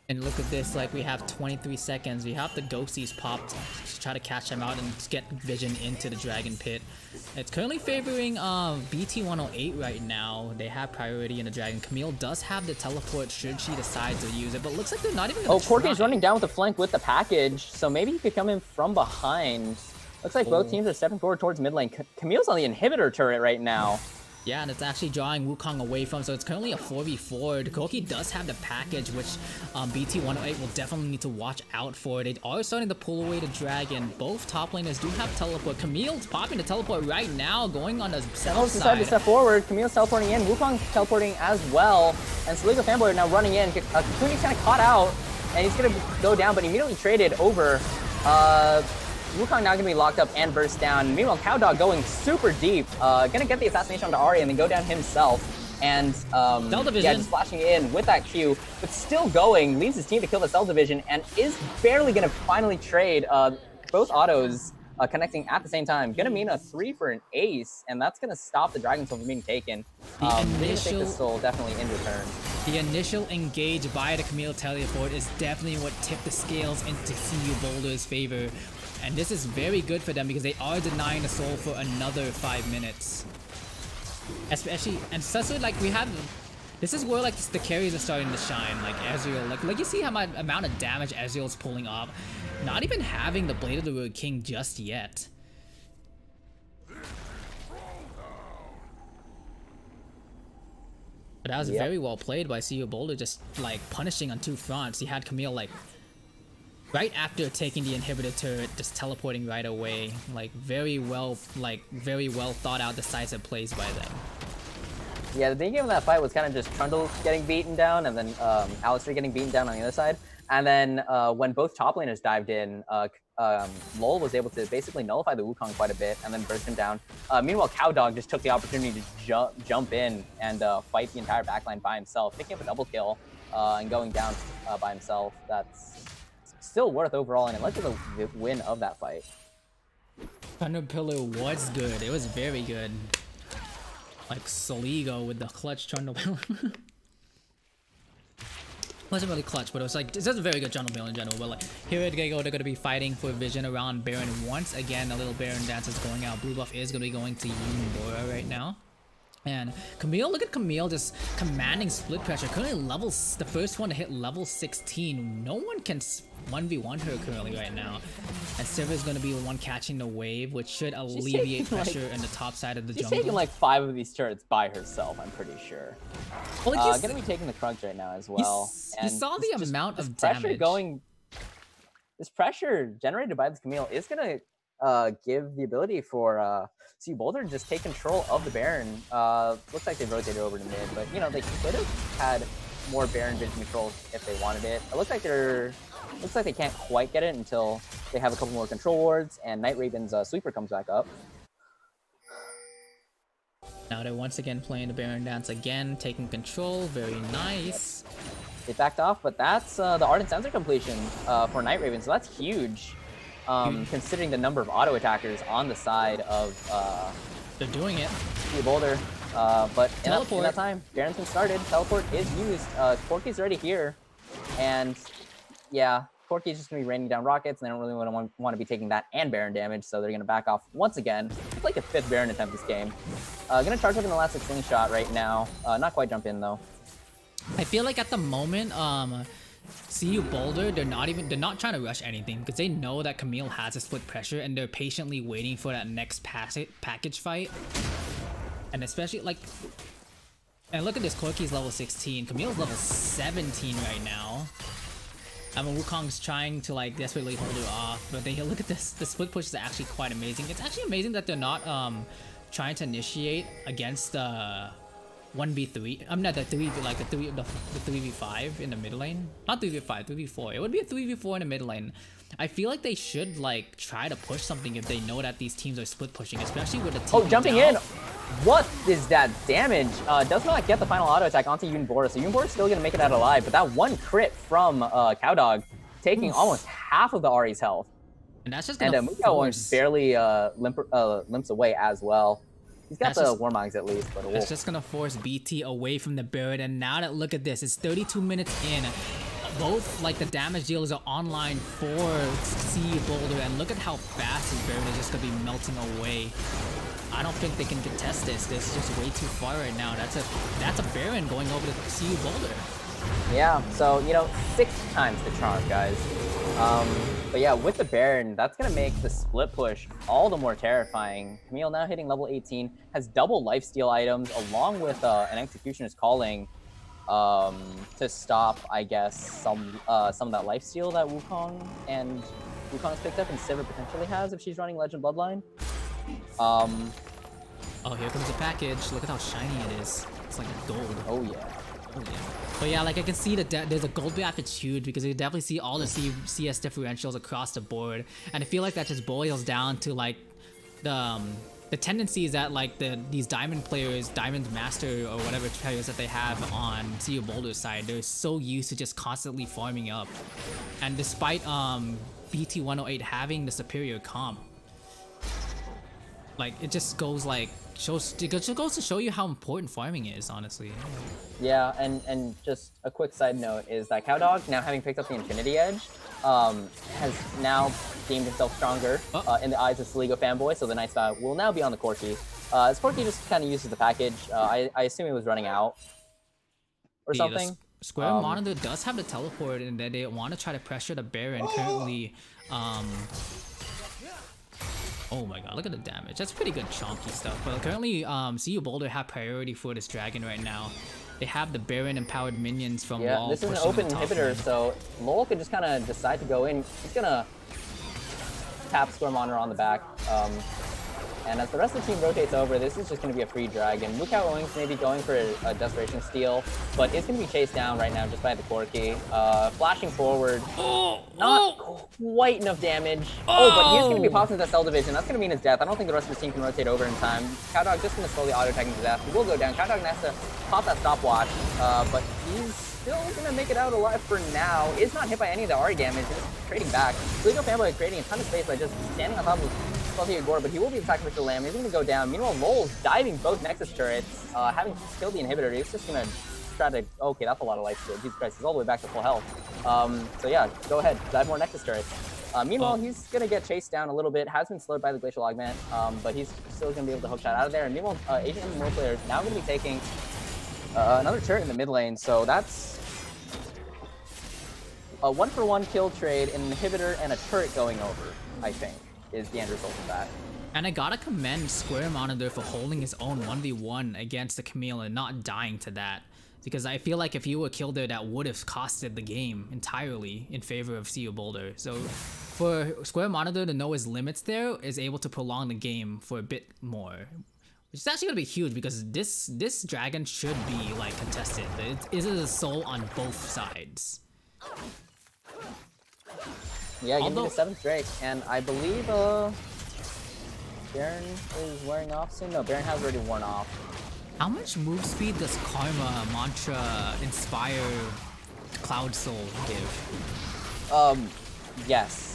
And look at this, like, we have twenty-three seconds. We have the ghosties popped to try to catch him out and get vision into the dragon pit. It's currently favoring um, B T one oh eight right now. They have priority in the dragon. Camille does have the teleport should she decide to use it, but looks like they're not even gonna try. Oh, Corki's running down with the flank with the package, so maybe he could come in from behind. Looks like oh. both teams are stepping forward towards mid lane. C Camille's on the inhibitor turret right now. Yeah, and it's actually drawing Wukong away from, so it's currently a four v four. Corki does have the package, which um, B T one oh eight will definitely need to watch out for. They are starting to pull away the dragon. Both top laners do have teleport. Camille's popping the teleport right now, going on the south side. Decided to step forward. Camille's teleporting in. Wukong's teleporting as well. And Soligo Fanboy are now running in. Uh, Kakuni's kind of caught out, and he's going to go down, but immediately traded over. Uh... Wukong now gonna be locked up and burst down. Meanwhile, Cowdog going super deep. Uh, gonna get the assassination onto Ahri and then go down himself. And um, yeah, just flashing in with that Q, but still going. Leads his team to kill the cell division and is barely gonna finally trade. Uh, both autos uh, connecting at the same time. Gonna mean a three for an ace, and that's gonna stop the Dragon Soul from being taken. The um, initial take the soul definitely in return. The initial engage by the Camille teleport is definitely what tipped the scales into C U Boulder's favor. And this is very good for them because they are denying the soul for another five minutes. Especially, and especially like we have, this is where like the carries are starting to shine. Like Ezreal, like like you see how much amount of damage Ezreal's pulling up. Not even having the Blade of the Road King just yet. But that was yep. very well played by C U Boulder, just like punishing on two fronts. He had Camille like. Right after taking the inhibitor turret, just teleporting right away. Like very well, like very well thought out, decisive plays by them. Yeah, the beginning of that fight was kind of just Trundle getting beaten down, and then um, Alistar getting beaten down on the other side. And then uh, when both top laners dived in, uh, um, L O L was able to basically nullify the Wukong quite a bit, and then burst him down. Uh, meanwhile, Cowdog just took the opportunity to ju jump in and uh, fight the entire backline by himself, picking up a double kill uh, and going down uh, by himself. That's still worth overall, and it led to the win of that fight. Thunder Pillar was good. It was very good. Like Soligo with the clutch Trundle Pillar. Wasn't really clutch, but it was like this is a very good Trundle Pillar in general. But like here at Gego, they're gonna be fighting for vision around Baron once again. The little Baron dance is going out. Blue buff is gonna be going to Yunbora right now. And Camille, look at Camille just commanding split pressure. Currently levels, the first one to hit level sixteen. No one can one v one her currently right now. And Sivir is going to be the one catching the wave, which should alleviate pressure like, in the top side of the she's jungle. She's taking like five of these turrets by herself, I'm pretty sure. Well, like uh, going to be taking the crunch right now as well. You, and you saw the just, amount of pressure damage. Going, this pressure generated by this Camille is going to uh, give the ability for uh, C U Boulder to just take control of the Baron. Uh, looks like they rotated over to mid, but you know they could have had more Baron vision control if they wanted it. It looks like they're looks like they can't quite get it until they have a couple more control wards and Night Raven's uh, sweeper comes back up. Now they're once again playing the Baron dance again, taking control. Very nice. They backed off, but that's uh, the Ardent Sensor completion uh, for Night Raven, so that's huge. Um, huge. Considering the number of auto attackers on the side of uh, they're doing it. C U Boulder. Uh, but in that, in that time, Baron's been started. Teleport is used. Uh, Corki's already here, and yeah, Corki's just gonna be raining down rockets, and they don't really want to want to be taking that and Baron damage, so they're gonna back off once again. It's like a fifth Baron attempt this game. Uh, gonna charge up in the last slingshot right now. Uh, not quite jump in though. I feel like at the moment, um, C U Boulder, they're not even they're not trying to rush anything because they know that Camille has his foot pressure, and they're patiently waiting for that next pass package fight. And especially like, and look at this, Corki's level sixteen, Camille's level seventeen right now. I mean, Wukong's trying to like desperately hold her off, but they look at this. The split push is actually quite amazing. It's actually amazing that they're not um trying to initiate against the uh, one v three. I'm not the three, but like the three, the three v five in the mid lane. Not three v five, three v four. It would be a three v four in the mid lane. I feel like they should like try to push something if they know that these teams are split pushing, especially with the team. Oh, jumping down in. What is that damage? Uh, does not get the final auto attack onto Yunbora, so Yunbora's still gonna make it out alive, but that one crit from uh, Cowdog taking Oof. almost half of the Ahri's health. And that's just gonna And uh, Mukau Oinks barely uh, limp, uh, limps away as well. He's got that's the just, Warmogs at least, but it's just gonna force B T away from the Baron, and now that look at this, it's thirty-two minutes in. Both, like, the damage dealers are online for C U Boulder, and look at how fast his Baron is just gonna be melting away. I don't think they can contest this. This is just way too far right now. That's a that's a Baron going over to C U Boulder. Yeah, so, you know, six times the charm, guys. Um, but yeah, with the Baron, that's going to make the split push all the more terrifying. Camille now hitting level eighteen, has double lifesteal items, along with uh, an Executioner's Calling um, to stop, I guess, some uh, some of that lifesteal that Wukong and Wukong has picked up and Sivir potentially has if she's running Legend Bloodline. Um. Oh, here comes the package. Look at how shiny it is. It's like gold. Oh yeah. Oh yeah. But yeah, like I can see that there's a gold buff. It's huge because you can definitely see all the C CS differentials across the board, and I feel like that just boils down to like the um, the tendencies that like the these diamond players, diamond master or whatever players that they have on C U Boulder's side. They're so used to just constantly farming up, and despite um B T one oh eight having the superior comp. Like, it just goes like, shows, it just goes to show you how important farming is, honestly. Yeah, and, and just a quick side note is that Cowdog, now having picked up the Infinity Edge, um, has now deemed himself stronger oh. uh, in the eyes of Soligo Fanboy, so the Night Spy will now be on the Corki. Uh, as Corki just kind of uses the package, uh, I, I assume he was running out or yeah, something. Square um, Monitor does have the teleport, and they, they want to try to pressure the Baron oh. currently. Um, Oh my god, look at the damage. That's pretty good chonky stuff. But currently, um, C U Boulder have priority for this dragon right now. They have the Baron-empowered minions from yeah, L O L. This is an open inhibitor, end. so L O L could just kind of decide to go in. He's gonna tap Storm Honor on the back. Um, and as the rest of the team rotates over, this is just gonna be a free dragon. Mukau Oinks may be going for a, a Desperation Steal, but it's gonna be chased down right now just by the Corki. Uh, flashing forward. Oh! Not oh. quite enough damage. Oh, oh but he's going to be popped into the cell division. That's going to mean his death. I don't think the rest of his team can rotate over in time. Cowdog just going to slowly auto-attack into death. He will go down. Cowdog has to pop that stopwatch, uh, but he's still going to make it out alive for now. Is not hit by any of the Ahri damage. He's trading back. Soligo Fanboy is creating a ton of space by just standing on top of Fluffy Angora, but he will be attacked with the lamb. He's going to go down. Meanwhile, L O L's diving both Nexus turrets, uh, having killed the inhibitor. He's just going to try to... Okay, that's a lot of life steal. Jesus Christ, he's all the way back to full health. Um, so yeah, go ahead. Dive more Nexus turrets. Uh, meanwhile, oh. he's going to get chased down a little bit. Has been slowed by the Glacial Augment, um, but he's still going to be able to hookshot out of there. And meanwhile, uh, Agent and more players now going to be taking uh, another turret in the mid lane. So that's a one-for-one kill trade, an inhibitor, and a turret going over, I think, is the end result of that. And I gotta commend Square Monitor for holding his own one v one against the Camille and not dying to that. Because I feel like if he were killed there, that would have costed the game entirely in favor of C U Boulder. So for Square Monitor to know his limits there is able to prolong the game for a bit more. Which is actually going to be huge because this this dragon should be like contested. It, it is a soul on both sides. Yeah, give me the seventh Drake, and I believe uh, Baron is wearing off soon. No, Baron has already worn off. How much move speed does Karma, Mantra, Inspire, Cloud Soul give? Um, yes.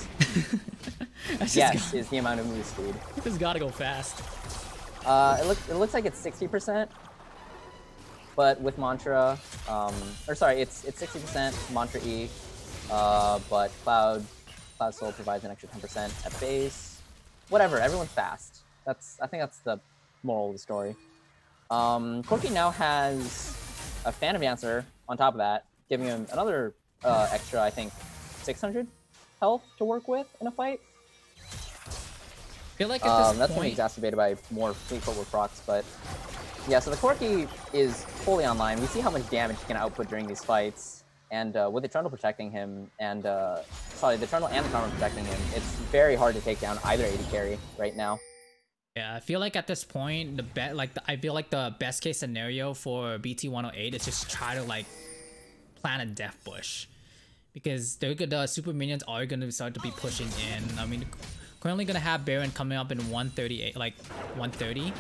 Yes is the amount of move speed. It's gotta go fast. Uh, it looks it looks like it's sixty percent, but with Mantra, um, or sorry, it's it's sixty percent Mantra E, uh, but Cloud Cloud Soul provides an extra ten percent at base. Whatever, everyone's fast. That's I think that's the moral of the story. Um, Corki now has a Phantom Dancer on top of that, giving him another uh, extra, I think, six hundred health to work with in a fight. I feel like at this um, that's point... been exacerbated by more fleet footwork procs, but yeah, so the Corki is fully online. We see how much damage he can output during these fights, and uh, with the Trundle protecting him, and uh, sorry, the Trundle and the Karma protecting him, it's very hard to take down either A D carry right now. Yeah, I feel like at this point, the bet like the, I feel like the best case scenario for B T one oh eight is just try to like plan a death bush, because they're good, the super minions are going to start to be pushing in. I mean, currently going to have Baron coming up in one thirty-eight, like one thirty,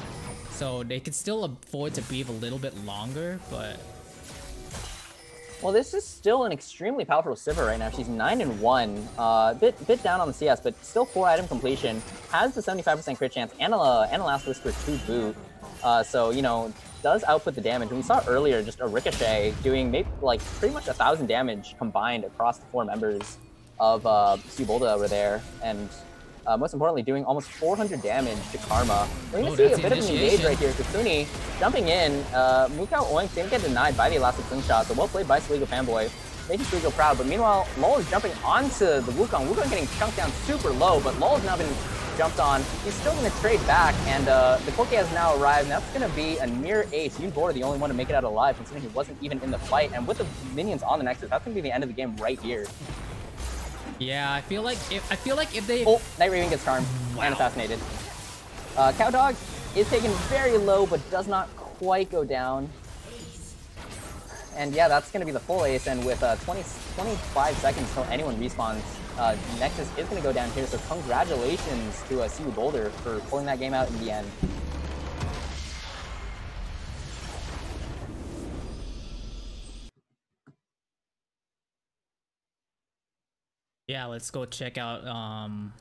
so they can still afford to breathe a little bit longer. But well, this is still an extremely powerful Sivir right now. She's nine and one, uh, bit bit down on the C S, but still four item completion. Has the seventy-five percent crit chance and a and a last whisper to boot. Uh, so you know, does output the damage. And we saw earlier just a Ricochet doing maybe like pretty much a thousand damage combined across the four members of uh, C U Boulder over there, and uh, most importantly, doing almost four hundred damage to Karma. We're gonna oh, see a bit of an engage right here. Kakuni jumping in. Uh, Mukau Oinks didn't get denied by the elastic slingshot, so well played by Soligo Fanboy, making Soligo proud. But meanwhile, Lol is jumping onto the Wukong. Wukong getting chunked down super low, but Lol has now been jumped on. He's still gonna trade back, and uh, the Corki has now arrived. And that's gonna be a near ace. Yun Border, the only one to make it out alive, considering he wasn't even in the fight. And with the minions on the Nexus, that's gonna be the end of the game right here. Yeah, I feel like if I feel like if they oh, Night Raven gets charmed wow. and assassinated. Uh, Cowdog is taken very low, but does not quite go down. And yeah, that's going to be the full ace. And with uh, twenty, twenty-five seconds till anyone respawns, uh, Nexus is going to go down here. So congratulations to uh, C U Boulder for pulling that game out in the end. Yeah, let's go check out. Um,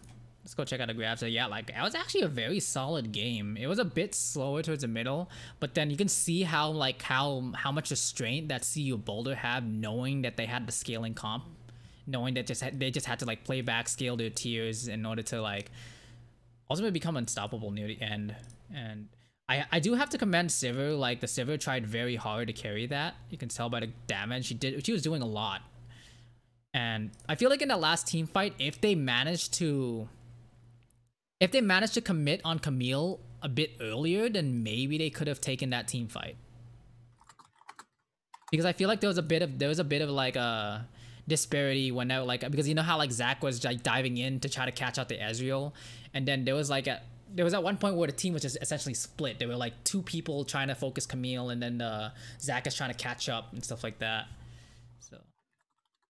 let's go check out the grabs. So yeah, like that was actually a very solid game. It was a bit slower towards the middle, but then you can see how like how how much restraint that C U Boulder had, knowing that they had the scaling comp, knowing that just had, they just had to like play back, scale their tiers in order to like ultimately become unstoppable near the end. And I I do have to commend Sivir. Like the Sivir tried very hard to carry that. You can tell by the damage she did. She was doing a lot. And I feel like in that last team fight, if they managed to, if they managed to commit on Camille a bit earlier, then maybe they could have taken that team fight. Because I feel like there was a bit of there was a bit of like a disparity when that like because you know how like Zac was like diving in to try to catch out the Ezreal, and then there was like a there was at one point where the team was just essentially split. There were like two people trying to focus Camille, and then uh, Zac is trying to catch up and stuff like that. So.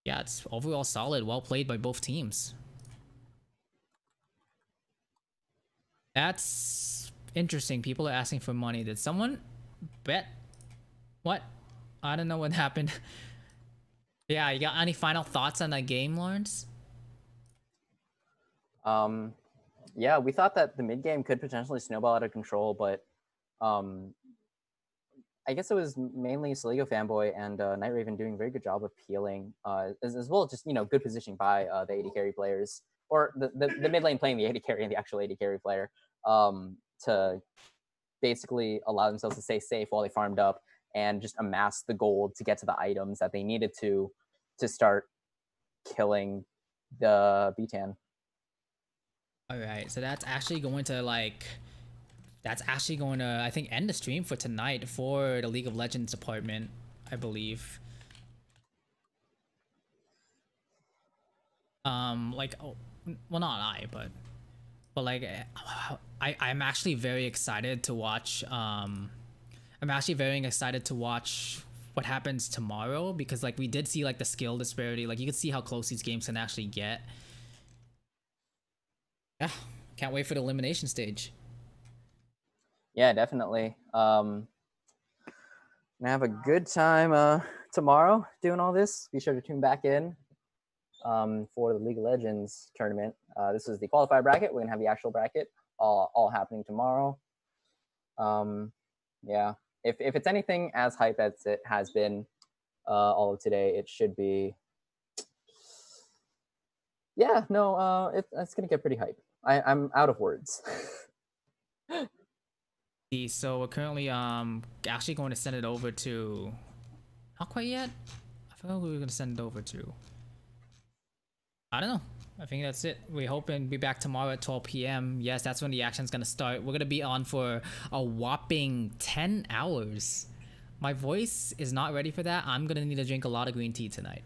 Yeah, it's overall solid, well played by both teams. That's interesting. People are asking for money. Did someone bet? What? I don't know what happened. Yeah, you got any final thoughts on that game, Lawrence? Um, yeah, we thought that the mid game could potentially snowball out of control, but um. I guess it was mainly Soligo Fanboy and uh, Night Raven doing a very good job of peeling, uh, as, as well as just, you know, good positioning by uh, the A D carry players, or the, the, the mid lane playing the A D carry and the actual A D carry player, um, to basically allow themselves to stay safe while they farmed up and just amass the gold to get to the items that they needed to, to start killing the B T N. All right, so that's actually going to, like... That's actually going to, I think, end the stream for tonight for the League of Legends department, I believe. Um, like, oh, well, not I, but but like I I'm actually very excited to watch. Um, I'm actually very excited to watch what happens tomorrow, because like we did see like the skill disparity. Like you can see how close these games can actually get. Yeah, can't wait for the elimination stage. Yeah, definitely. Um, gonna have a good time uh, tomorrow doing all this. Be sure to tune back in um, for the League of Legends tournament. Uh, this is the qualifier bracket. We're gonna have the actual bracket all, all happening tomorrow. Um, yeah, if if it's anything as hype as it has been uh, all of today, it should be. Yeah, no, uh, it, it's gonna get pretty hype. I, I'm out of words. So we're currently um actually going to send it over to, not quite yet. I forgot who we were going to send it over to. I don't know. I think that's it. We hope and be back tomorrow at twelve p m Yes, that's when the action's going to start. We're going to be on for a whopping ten hours. My voice is not ready for that. I'm going to need to drink a lot of green tea tonight.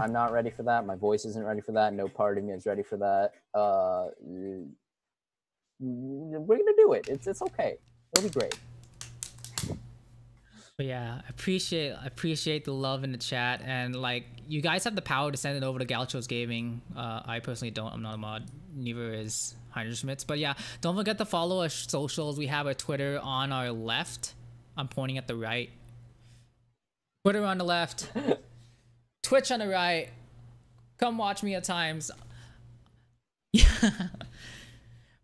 I'm not ready for that. My voice isn't ready for that. No part of me is ready for that. Uh, we're going to do it. It's, it's okay. It'll be great. But yeah, appreciate appreciate the love in the chat, and like you guys have the power to send it over to Galcho's Gaming. Uh, I personally don't. I'm not a mod. Neither is Heiner Schmitz. But yeah, don't forget to follow our socials. We have our Twitter on our left. I'm pointing at the right. Twitter on the left. Twitch on the right. Come watch me at times. Yeah.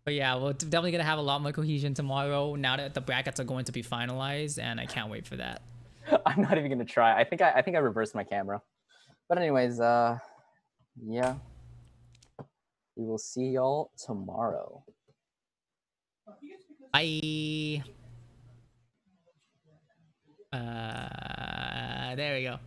But yeah, we're definitely going to have a lot more cohesion tomorrow now that the brackets are going to be finalized, and I can't wait for that. I'm not even going to try. I think I, I think I reversed my camera. But anyways, uh, yeah. We will see y'all tomorrow. Bye. Uh, there we go.